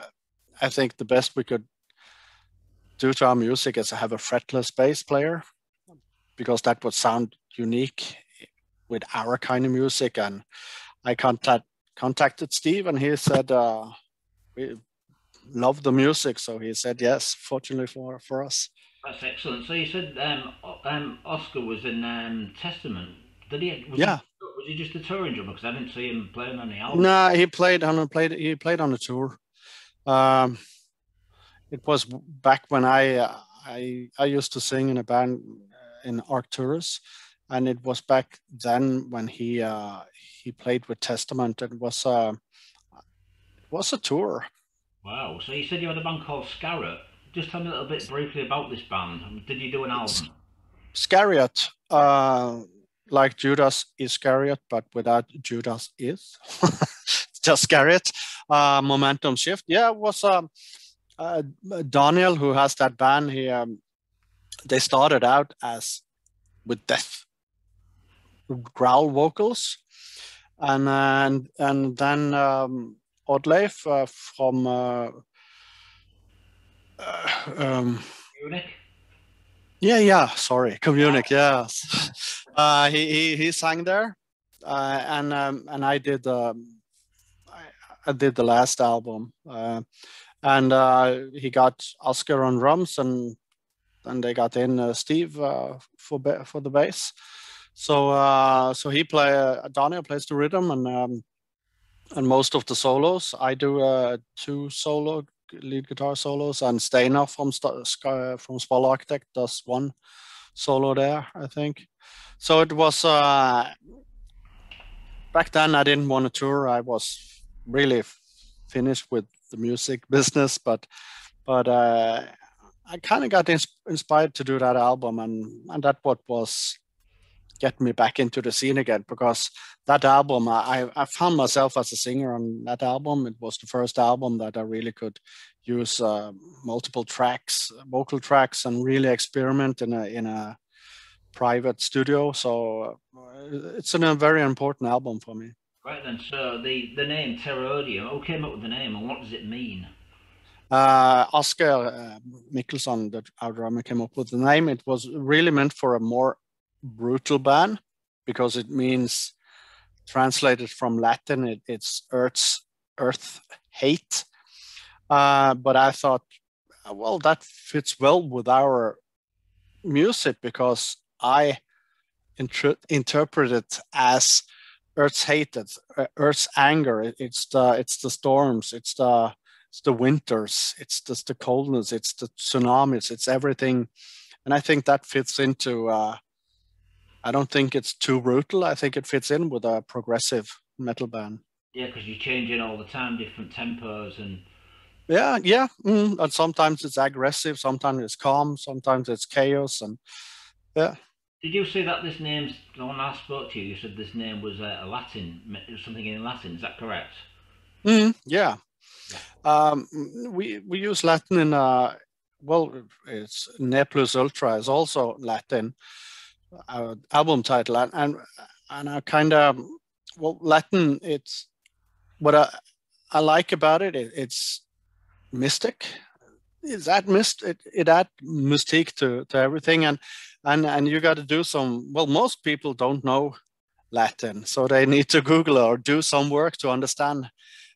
I think the best we could do to our music is to have a fretless bass player because that would sound unique with our kind of music. And I contact, contacted Steve and he said, uh, we love the music. So he said, yes, fortunately for, for us. That's excellent. So you said um, um, Oscar was in um, Testament. Did he, was yeah. He, was he just a touring drummer? Because I didn't see him playing on the album. No, nah, he played on, played, he played on the tour. Um, it was back when I, uh, I, I used to sing in a band in Arcturus. And it was back then when he uh, he played with Testament. It was uh, it was a tour. Wow! So you said you had a band called Scariot. Just tell me a little bit briefly about this band. Did you do an album? Scariot, uh, like Judas Iscariot, but without Judas is just Scariot. Uh, Momentum Shift. Yeah, it was um, uh, Daniel who has that band. He um, they started out as with Death. Growl vocals, and and and then um, Oddleif uh, from uh, uh, um, Munich. Yeah, yeah. Sorry, Munich. Yeah, yes. uh, he, he he sang there, uh, and um, and I did um, I, I did the last album, uh, and uh, he got Oscar on drums, and and they got in uh, Steve uh, for for the bass. So, uh, so he play. Uh, Daniel plays the rhythm, and um, and most of the solos. I do uh, two solo lead guitar solos, and Steinar from uh, from Spiral Architect does one solo there, I think. So it was uh, back then. I didn't want to tour. I was really finished with the music business, but but uh, I kind of got ins inspired to do that album, and and that what was. Get me back into the scene again, because that album, I, I found myself as a singer on that album. It was the first album that I really could use uh, multiple tracks, vocal tracks, and really experiment in a in a private studio. So uh, it's an, a very important album for me. Right then, so the, the name Terra Odium, who came up with the name and what does it mean? Uh, Oscar uh, Mikkelsen, the, our drummer, came up with the name. It was really meant for a more brutal band because it means translated from Latin it, it's earth's earth hate uh but I thought, well, that fits well with our music because I inter- interpreted as Earth's hated, uh, Earth's anger. It's the it's the storms. It's the it's the winters. It's just the coldness. It's the tsunamis. It's everything, and I think that fits into. Uh, I don't think it's too brutal. I think it fits in with a progressive metal band. Yeah, because you're changing all the time, different tempos and. Yeah, yeah, mm, and sometimes it's aggressive, sometimes it's calm, sometimes it's chaos, and yeah. Did you say that this name's, when I spoke to you, you said this name was a Latin, something in Latin, is that correct? Mm, yeah. Um, we we use Latin in, uh, well, it's Ne Plus Ultra is also Latin, our album title, and and I kind of, well, Latin, it's, what I, I like about it, it it's, mystic is that mist it, it add mystique to to everything, and and and you got to do some, well, most people don't know Latin, so they need to Google or do some work to understand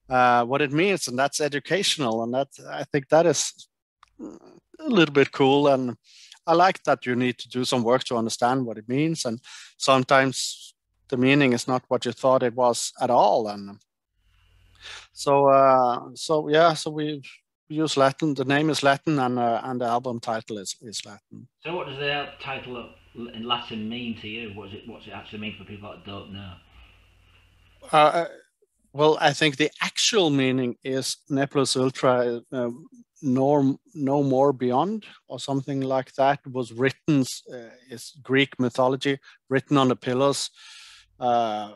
uh what it means, and that's educational, and that I think that is a little bit cool, and I like that you need to do some work to understand what it means, and sometimes the meaning is not what you thought it was at all. And so uh so yeah so we use Latin, the name is Latin, and uh, and the album title is, is Latin. So what does the title in Latin mean to you? What is it, what's it actually mean for people that don't know? Uh, well, I think the actual meaning is Ne Plus Ultra, uh, no, no more beyond, or something like that, was written, uh, is Greek mythology, written on the pillars uh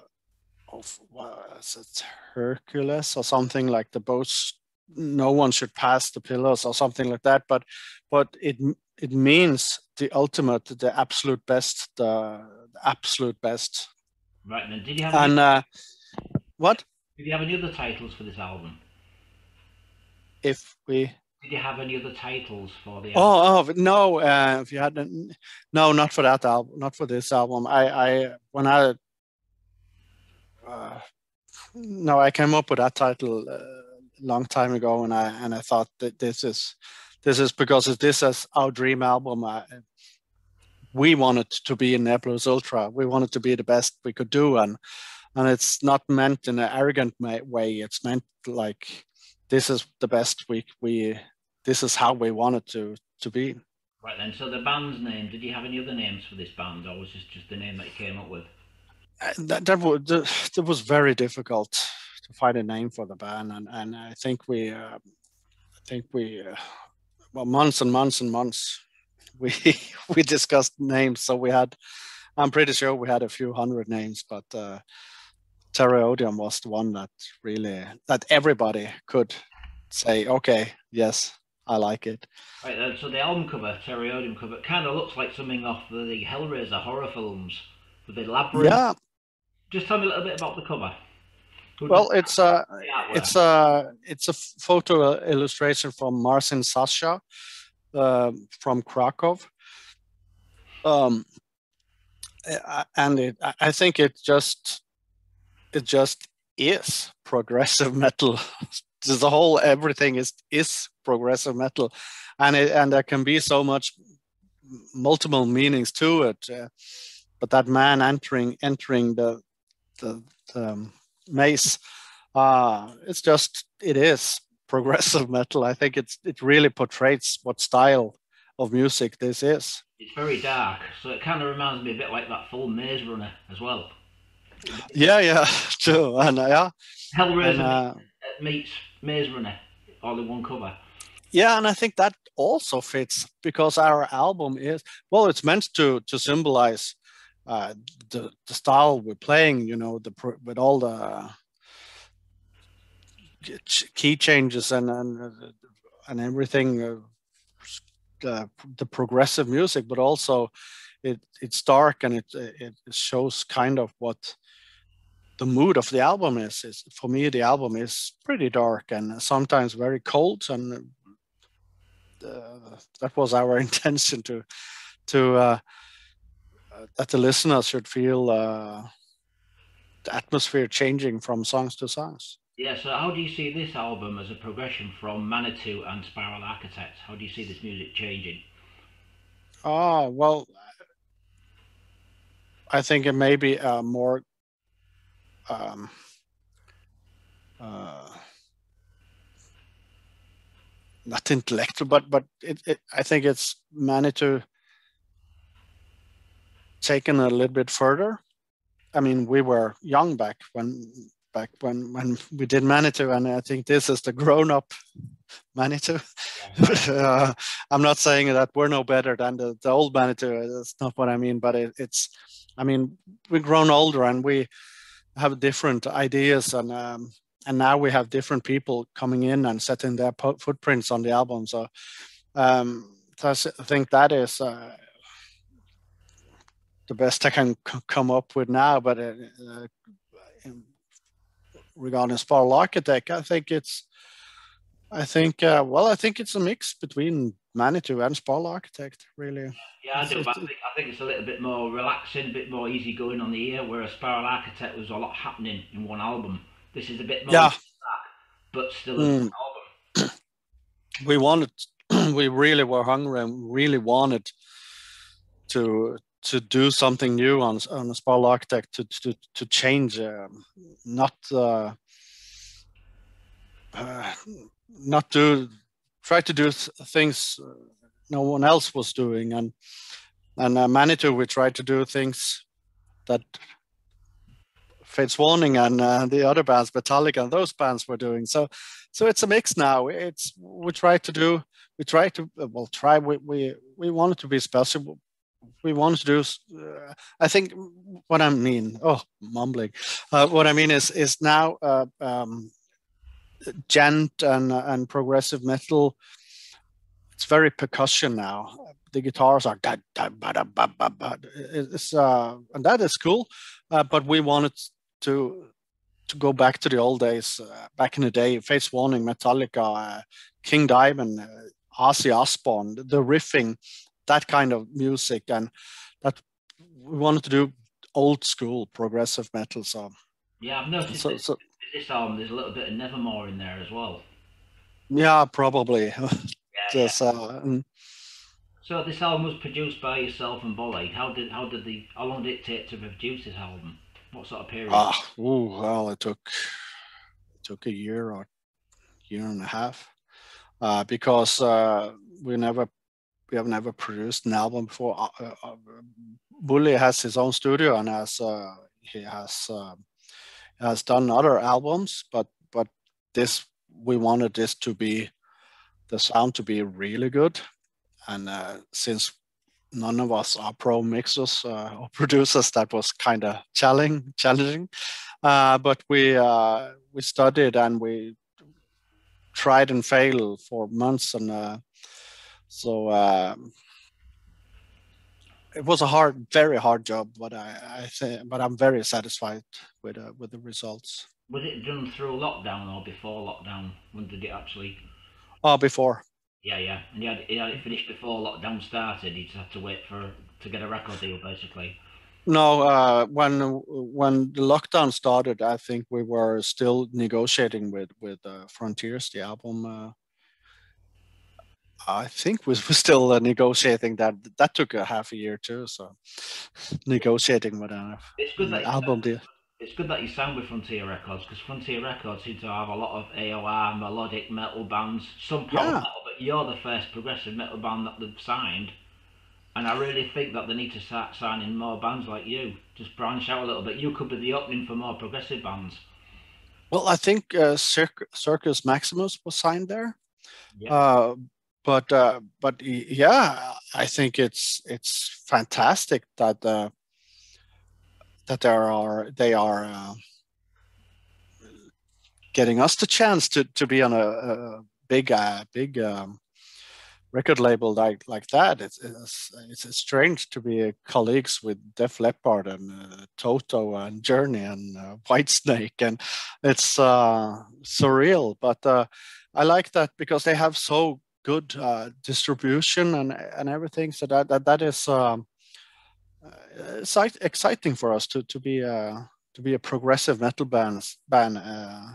of was it Hercules or something, like the boats, no one should pass the pillars or something like that, but but it it means the ultimate, the absolute best, the absolute best. Right, then did you have and any, uh what did you have any other titles for this album? If we did you have any other titles for the album? Oh, oh no, uh if you had no not for that album, not for this album. I I when I Uh, no, I came up with that title a uh, long time ago, and I and I thought that this is this is because if this is our dream album, I, we wanted to be in Ne Plus Ultra. We wanted to be the best we could do, and and it's not meant in an arrogant way. It's meant like this is the best we we this is how we wanted to to be. Right then. So the band's name. Did you have any other names for this band, or was it just the name that you came up with? That, that, that was very difficult to find a name for the band, and, and I think we, uh, I think we, uh, well, months and months and months, we we discussed names. So we had, I'm pretty sure we had a few hundred names, but uh, Terra Odium was the one that really that everybody could say, okay, yes, I like it. Right, uh, so the album cover, Terra Odium cover, kind of looks like something off the Hellraiser horror films. The labyrinth. Yeah. Just tell me a little bit about the cover. Who well, it's a it's a it's a photo illustration from Marcin Sasha uh, from Krakow, um, and it, I think it just it just is progressive metal. The whole everything is is progressive metal, and it, and there can be so much multiple meanings to it. Uh, But that man entering entering the the, the maze, uh, it's just it is progressive metal. I think it's it really portrays what style of music this is. It's very dark, so it kind of reminds me a bit like that film Maze Runner as well. Yeah, yeah, true, and uh, yeah, Hellraiser and, uh, meets Maze Runner, all in one cover. Yeah, and I think that also fits because our album is well, it's meant to to symbolize. Uh, the, the style we're playing, you know, the with all the uh, key changes and and, and everything, uh, the, the progressive music, but also it it's dark and it it shows kind of what the mood of the album is. It's, for me, the album is pretty dark and sometimes very cold, and uh, that was our intention to to. Uh, that the listeners should feel uh, the atmosphere changing from songs to songs. Yeah, so how do you see this album as a progression from Manitou and Spiral Architect? How do you see this music changing? Oh, well, I think it may be a more um, uh, not intellectual, but but it, it, I think it's managed to taken a little bit further. I mean, we were young back when back when when we did Manitou, and I think this is the grown-up Manitou. uh, I'm not saying that we're no better than the, the old Manitou. That's not what I mean. But it, it's, I mean, we've grown older and we have different ideas, and um, and now we have different people coming in and setting their footprints on the album. So, um, so I think that is uh, the best I can c come up with now. But uh, uh, in, regarding Spiral Architect, I think it's, I think, uh, well, I think it's a mix between Manitou and Spiral Architect, really. Yeah, I do. It, I, think, I think it's a little bit more relaxing, a bit more easy going on the ear, whereas Spiral Architect was a lot happening in one album. This is a bit more, yeah, like that, but still mm. an album. We wanted, we really were hungry and really wanted to to do something new on on the Spiral Architect, to to to change, um, not uh, uh, not do try to do things no one else was doing, and and uh, Manitou, we tried to do things that Fates Warning and uh, the other bands, Metallica and those bands, were doing. So so it's a mix now. It's we try to do we try to well try we we we wanted to be special. We want to do. Uh, I think what I mean. Oh, mumbling. Uh, what I mean is is now uh, um, gent and and progressive metal. It's very percussion now. The guitars are da da ba da ba ba ba. It's uh, and that is cool. Uh, but we wanted to to go back to the old days. Uh, back in the day, Fates Warning, Metallica, uh, King Diamond, uh, Ozzy Osbourne, the riffing. That kind of music, and that we wanted to do old school progressive metal. So yeah, I've noticed so, this, so, this album there's a little bit of Nevermore in there as well. Yeah, probably. Yeah, Just, yeah. Uh, so this album was produced by yourself and Bolly. How did how did the how long did it take to produce this album? What sort of period? Ah, ooh, well, it took it took a year or year and a half uh, because uh, we never. We have never produced an album before. Uh, uh, Bully has his own studio and has uh, he has uh, has done other albums, but but this we wanted this to be the sound to be really good. And uh, since none of us are pro mixers uh, or producers, that was kind of challenging. Challenging, uh, but we uh, we studied and we tried and failed for months and. Uh, So uh, it was a hard, very hard job, but I, I think, but I'm very satisfied with uh, with the results. Was it done through lockdown or before lockdown? When did it actually? Oh, before. Yeah, yeah, and he had, he had it finished before lockdown started. He just had to wait for to get a record deal, basically. No, uh, when when the lockdown started, I think we were still negotiating with with uh, Frontiers, the album. Uh, I think we were still uh, negotiating that. That took a half a year too. So negotiating with an album deal. It's good that you sound with Frontier Records, because Frontier Records seem to have a lot of A O R melodic metal bands. Some pop yeah. metal, but you're the first progressive metal band that they've signed. And I really think that they need to start signing more bands like you. Just branch out a little bit. You could be the opening for more progressive bands. Well, I think uh, Circ Circus Maximus was signed there. Yeah. Uh, But uh, but yeah, I think it's it's fantastic that uh, that there are they are uh, getting us the chance to to be on a, a big uh, big um, record label like like that. It's it's, it's strange to be colleagues with Def Leppard and uh, Toto and Journey and uh, Whitesnake, and it's uh, surreal. But uh, I like that because they have so. Good uh, distribution and and everything, so that that, that is um, uh, exciting for us to to be uh, to be a progressive metal band band uh,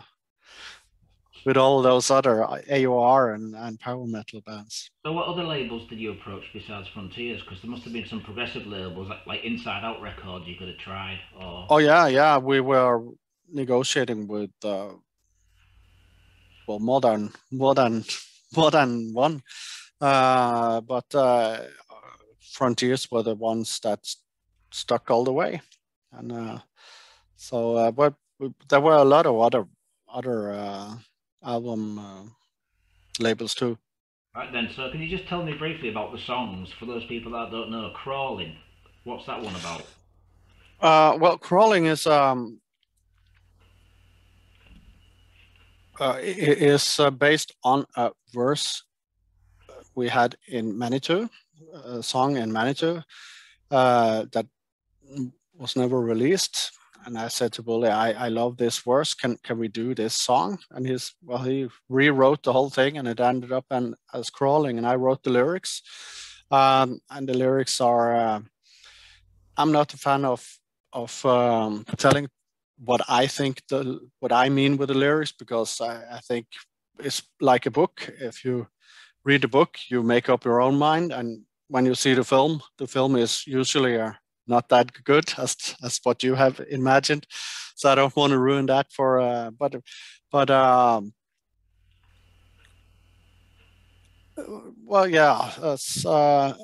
with all those other A O R and, and power metal bands. So what other labels did you approach besides Frontiers? Because there must have been some progressive labels, like, like Inside Out Records you could have tried. Or... Oh, yeah, yeah. We were negotiating with, uh, well, more than, more than, more than one. Uh, but uh, Frontiers were the ones that st stuck all the way. And uh, so uh, but there were a lot of other other uh, album uh, labels too. Right then, so can you just tell me briefly about the songs for those people that don't know? Crawling, what's that one about? Uh, well, Crawling is um, uh, it is uh, based on a verse we had in Manitou, a song in Manitou uh, that was never released. And I said to Bully, I, I love this verse. Can can we do this song? And he's well, he rewrote the whole thing, and it ended up and as Crawling. And I wrote the lyrics, um, and the lyrics are, uh, I'm not a fan of of um, telling what I think the what I mean with the lyrics, because I, I think it's like a book. If you read a book, you make up your own mind, and when you see the film, the film is usually a not that good as as what you have imagined, so I don't want to ruin that for. Uh, but but um, well, yeah, that's, uh,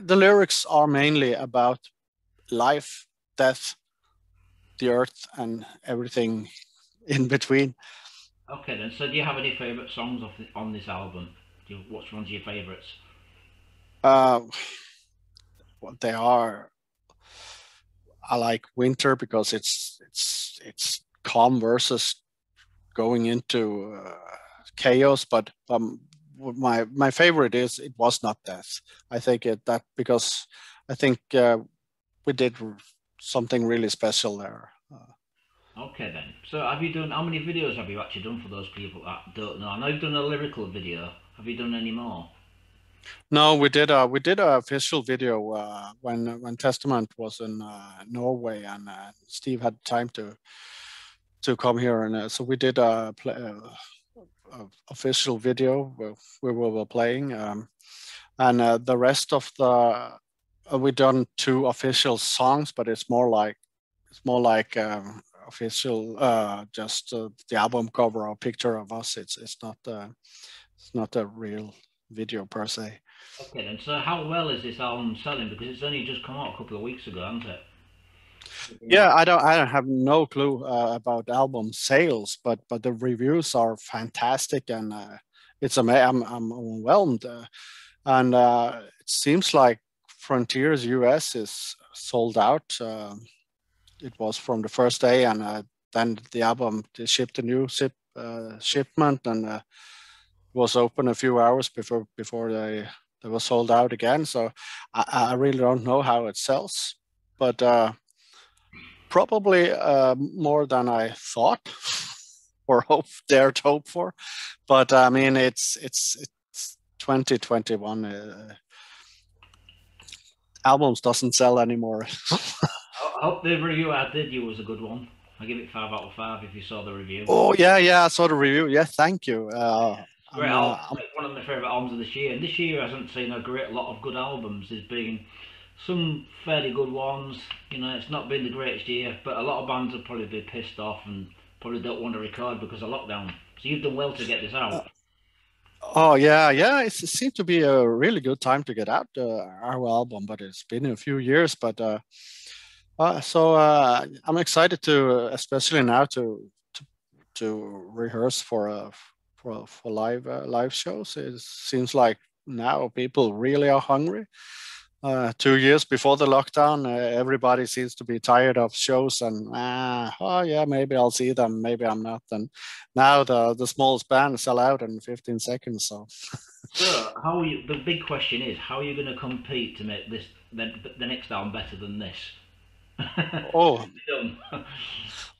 the lyrics are mainly about life, death, the earth, and everything in between. Okay, then. So, do you have any favorite songs off the, on this album? Do you, what's one of your favorites? Uh, well, they are. I like Winter because it's it's it's calm versus going into uh, chaos. But um, my my favorite is It Was Not Death. I think it that because I think uh, we did something really special there. Uh, okay, then. So have you done? How many videos have you actually done for those people that don't know? I know you've done a lyrical video. Have you done any more? No, we did a we did a official video uh, when when Testament was in uh, Norway, and uh, Steve had time to to come here, and uh, so we did a, play, a, a official video where we were playing, um, and uh, the rest of the uh, we done two official songs, but it's more like it's more like um, official, uh, just uh, the album cover or picture of us. It's it's not uh, it's not a real video per se. Okay, and so how well is this album selling? Because it's only just come out a couple of weeks ago, hasn't it? Yeah, I don't, I don't have no clue uh, about album sales, but but the reviews are fantastic, and uh, it's amazing. I'm, I'm overwhelmed, uh, and uh, it seems like Frontiers U S is sold out. Uh, it was from the first day, and uh, then the album they shipped a new ship uh, shipment, and. Uh, was open a few hours before before they they were sold out again. So I, I really don't know how it sells, but uh, probably uh, more than I thought or hope dared hope for. But I mean, it's it's it's twenty twenty-one. Uh, albums doesn't sell anymore. I hope the review I did you was a good one. I give it five out of five if you saw the review. Oh yeah, yeah, I saw the review. Yeah, thank you. Uh, yeah. Great album, like one of my favourite albums of this year, and this year I haven't seen a great lot of good albums. There's been some fairly good ones, you know, it's not been the greatest year, but a lot of bands have probably been pissed off and probably don't want to record because of lockdown. So you've done well to get this out. Uh, oh yeah, yeah, it's, it seemed to be a really good time to get out uh, our album, but it's been a few years, but uh, uh, so uh, I'm excited to, especially now, to, to, to rehearse for a uh, For, for live uh, live shows. It seems like now people really are hungry. Uh, two years before the lockdown, uh, everybody seems to be tired of shows and ah, oh yeah, maybe I'll see them, maybe I'm not. And now the the smallest band sell out in fifteen seconds. So, so how are you, the big question is, how are you going to compete to make this the, the next album better than this? Oh,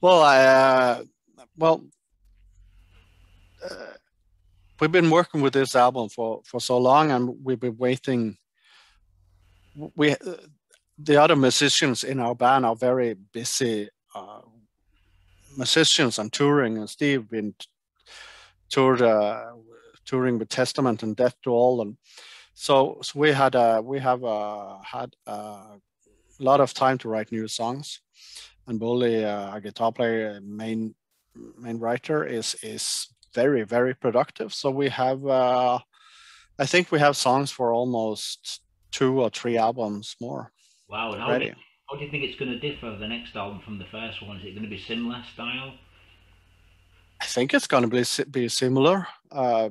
well, I uh, well. Uh, we've been working with this album for for so long, and we've been waiting. We uh, the other musicians in our band are very busy uh, musicians and touring, and Steve been toured uh, touring with Testament and Death to All, and so, so we had uh, we have uh, had a lot of time to write new songs. And Bully, uh, our guitar player, main main writer, is is very very productive. So we have, uh, I think we have songs for almost two or three albums more. Wow! And how do, you, how do you think it's going to differ the next album from the first one? Is it going to be similar style? I think it's going to be be similar, uh,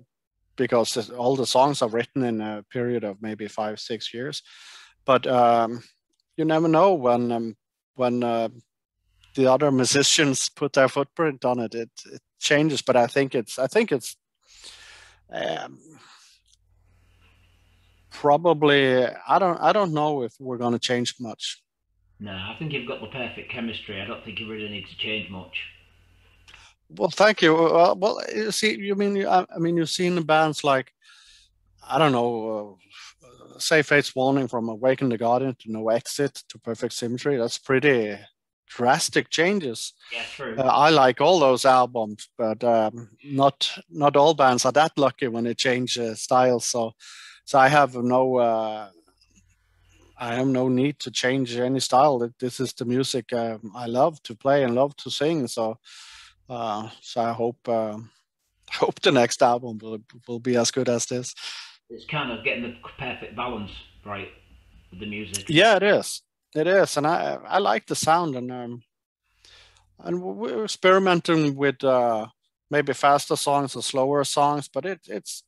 because all the songs are written in a period of maybe five six years. But um, you never know when um, when. Uh, the other musicians put their footprint on it, it, it changes, but I think it's, I think it's um, probably, I don't, I don't know if we're going to change much. No, I think you've got the perfect chemistry. I don't think you really need to change much. Well, thank you. Uh, well, you see, you mean, I, I mean, you've seen bands like, I don't know, uh, say Fates Warning, from Awaken the Guardian to No Exit to Perfect Symmetry. That's pretty drastic changes. Yeah, true. Uh, I like all those albums, but um, not not all bands are that lucky when they change uh, styles. So, so I have no, uh, I have no need to change any style. This is the music uh, I love to play and love to sing. So, uh, so I hope uh, hope the next album will will be as good as this. It's kind of getting the perfect balance, right, with the music. Yeah, it is. It is, and I I like the sound, and um, and we're experimenting with uh, maybe faster songs or slower songs, but it it's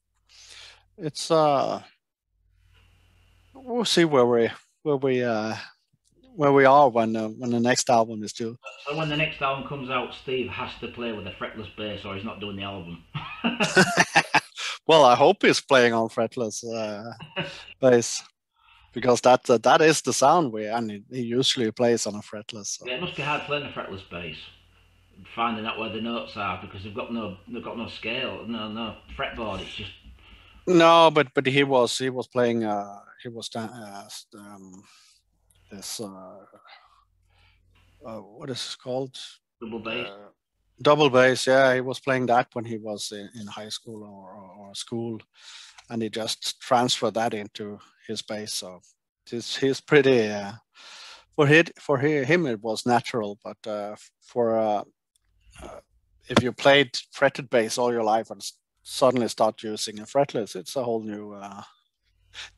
it's uh we'll see where we where we uh where we are when uh, when the next album is due. So when the next album comes out, Steve has to play with a fretless bass, or he's not doing the album. Well, I hope he's playing on fretless uh, bass. Because that uh, that is the sound we, and he, he usually plays on a fretless. So. Yeah, it must be hard playing a fretless bass, finding out where the notes are, because they've got no they've got no scale, no no fretboard. It's just no. But but he was he was playing uh, he was uh, um, this uh, uh, what is it called? Double bass. Uh, double bass. Yeah, he was playing that when he was in, in high school or, or, or school. And he just transferred that into his bass. So he's, he's pretty, uh, for, his, for him it was natural, but uh, for uh, uh, if you played fretted bass all your life and suddenly start using a fretless, it's a whole new uh,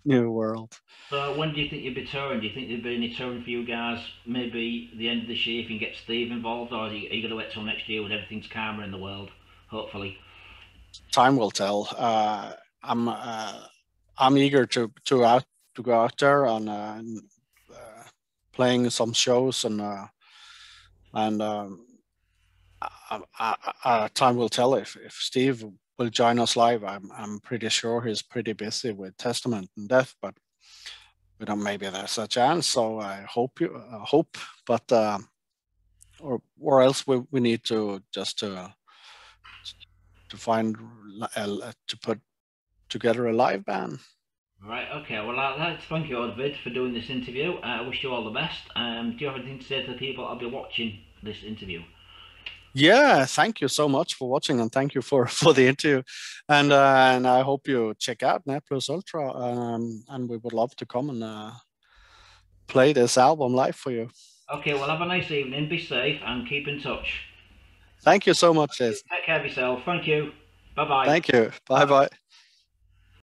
new world. So when do you think you'll be touring? Do you think there'll be any touring for you guys? Maybe the end of this year if you can get Steve involved, or are you, you going to wait till next year when everything's calmer in the world, hopefully? Time will tell. Uh, I'm uh, I'm eager to to out to go out there and, uh, and uh, playing some shows, and uh, and um, I, I, I, time will tell if if Steve will join us live. I'm I'm pretty sure he's pretty busy with Testament and Death, but you know, maybe there's a chance. So I hope you I hope, but uh, or or else we we need to just to to find uh, to put. together a live band. Right, okay. Well, I'd like to thank you, Oyvind, for doing this interview. Uh, I wish you all the best. Um, do you have anything to say to the people that'll be watching this interview? Yeah, thank you so much for watching, and thank you for, for the interview. And uh, and I hope you check out Net Plus Ultra, um, and we would love to come and uh, play this album live for you. Okay, well, have a nice evening. Be safe and keep in touch. Thank you so much, Liz. Take care of yourself. Thank you. Bye-bye. Thank you. Bye-bye.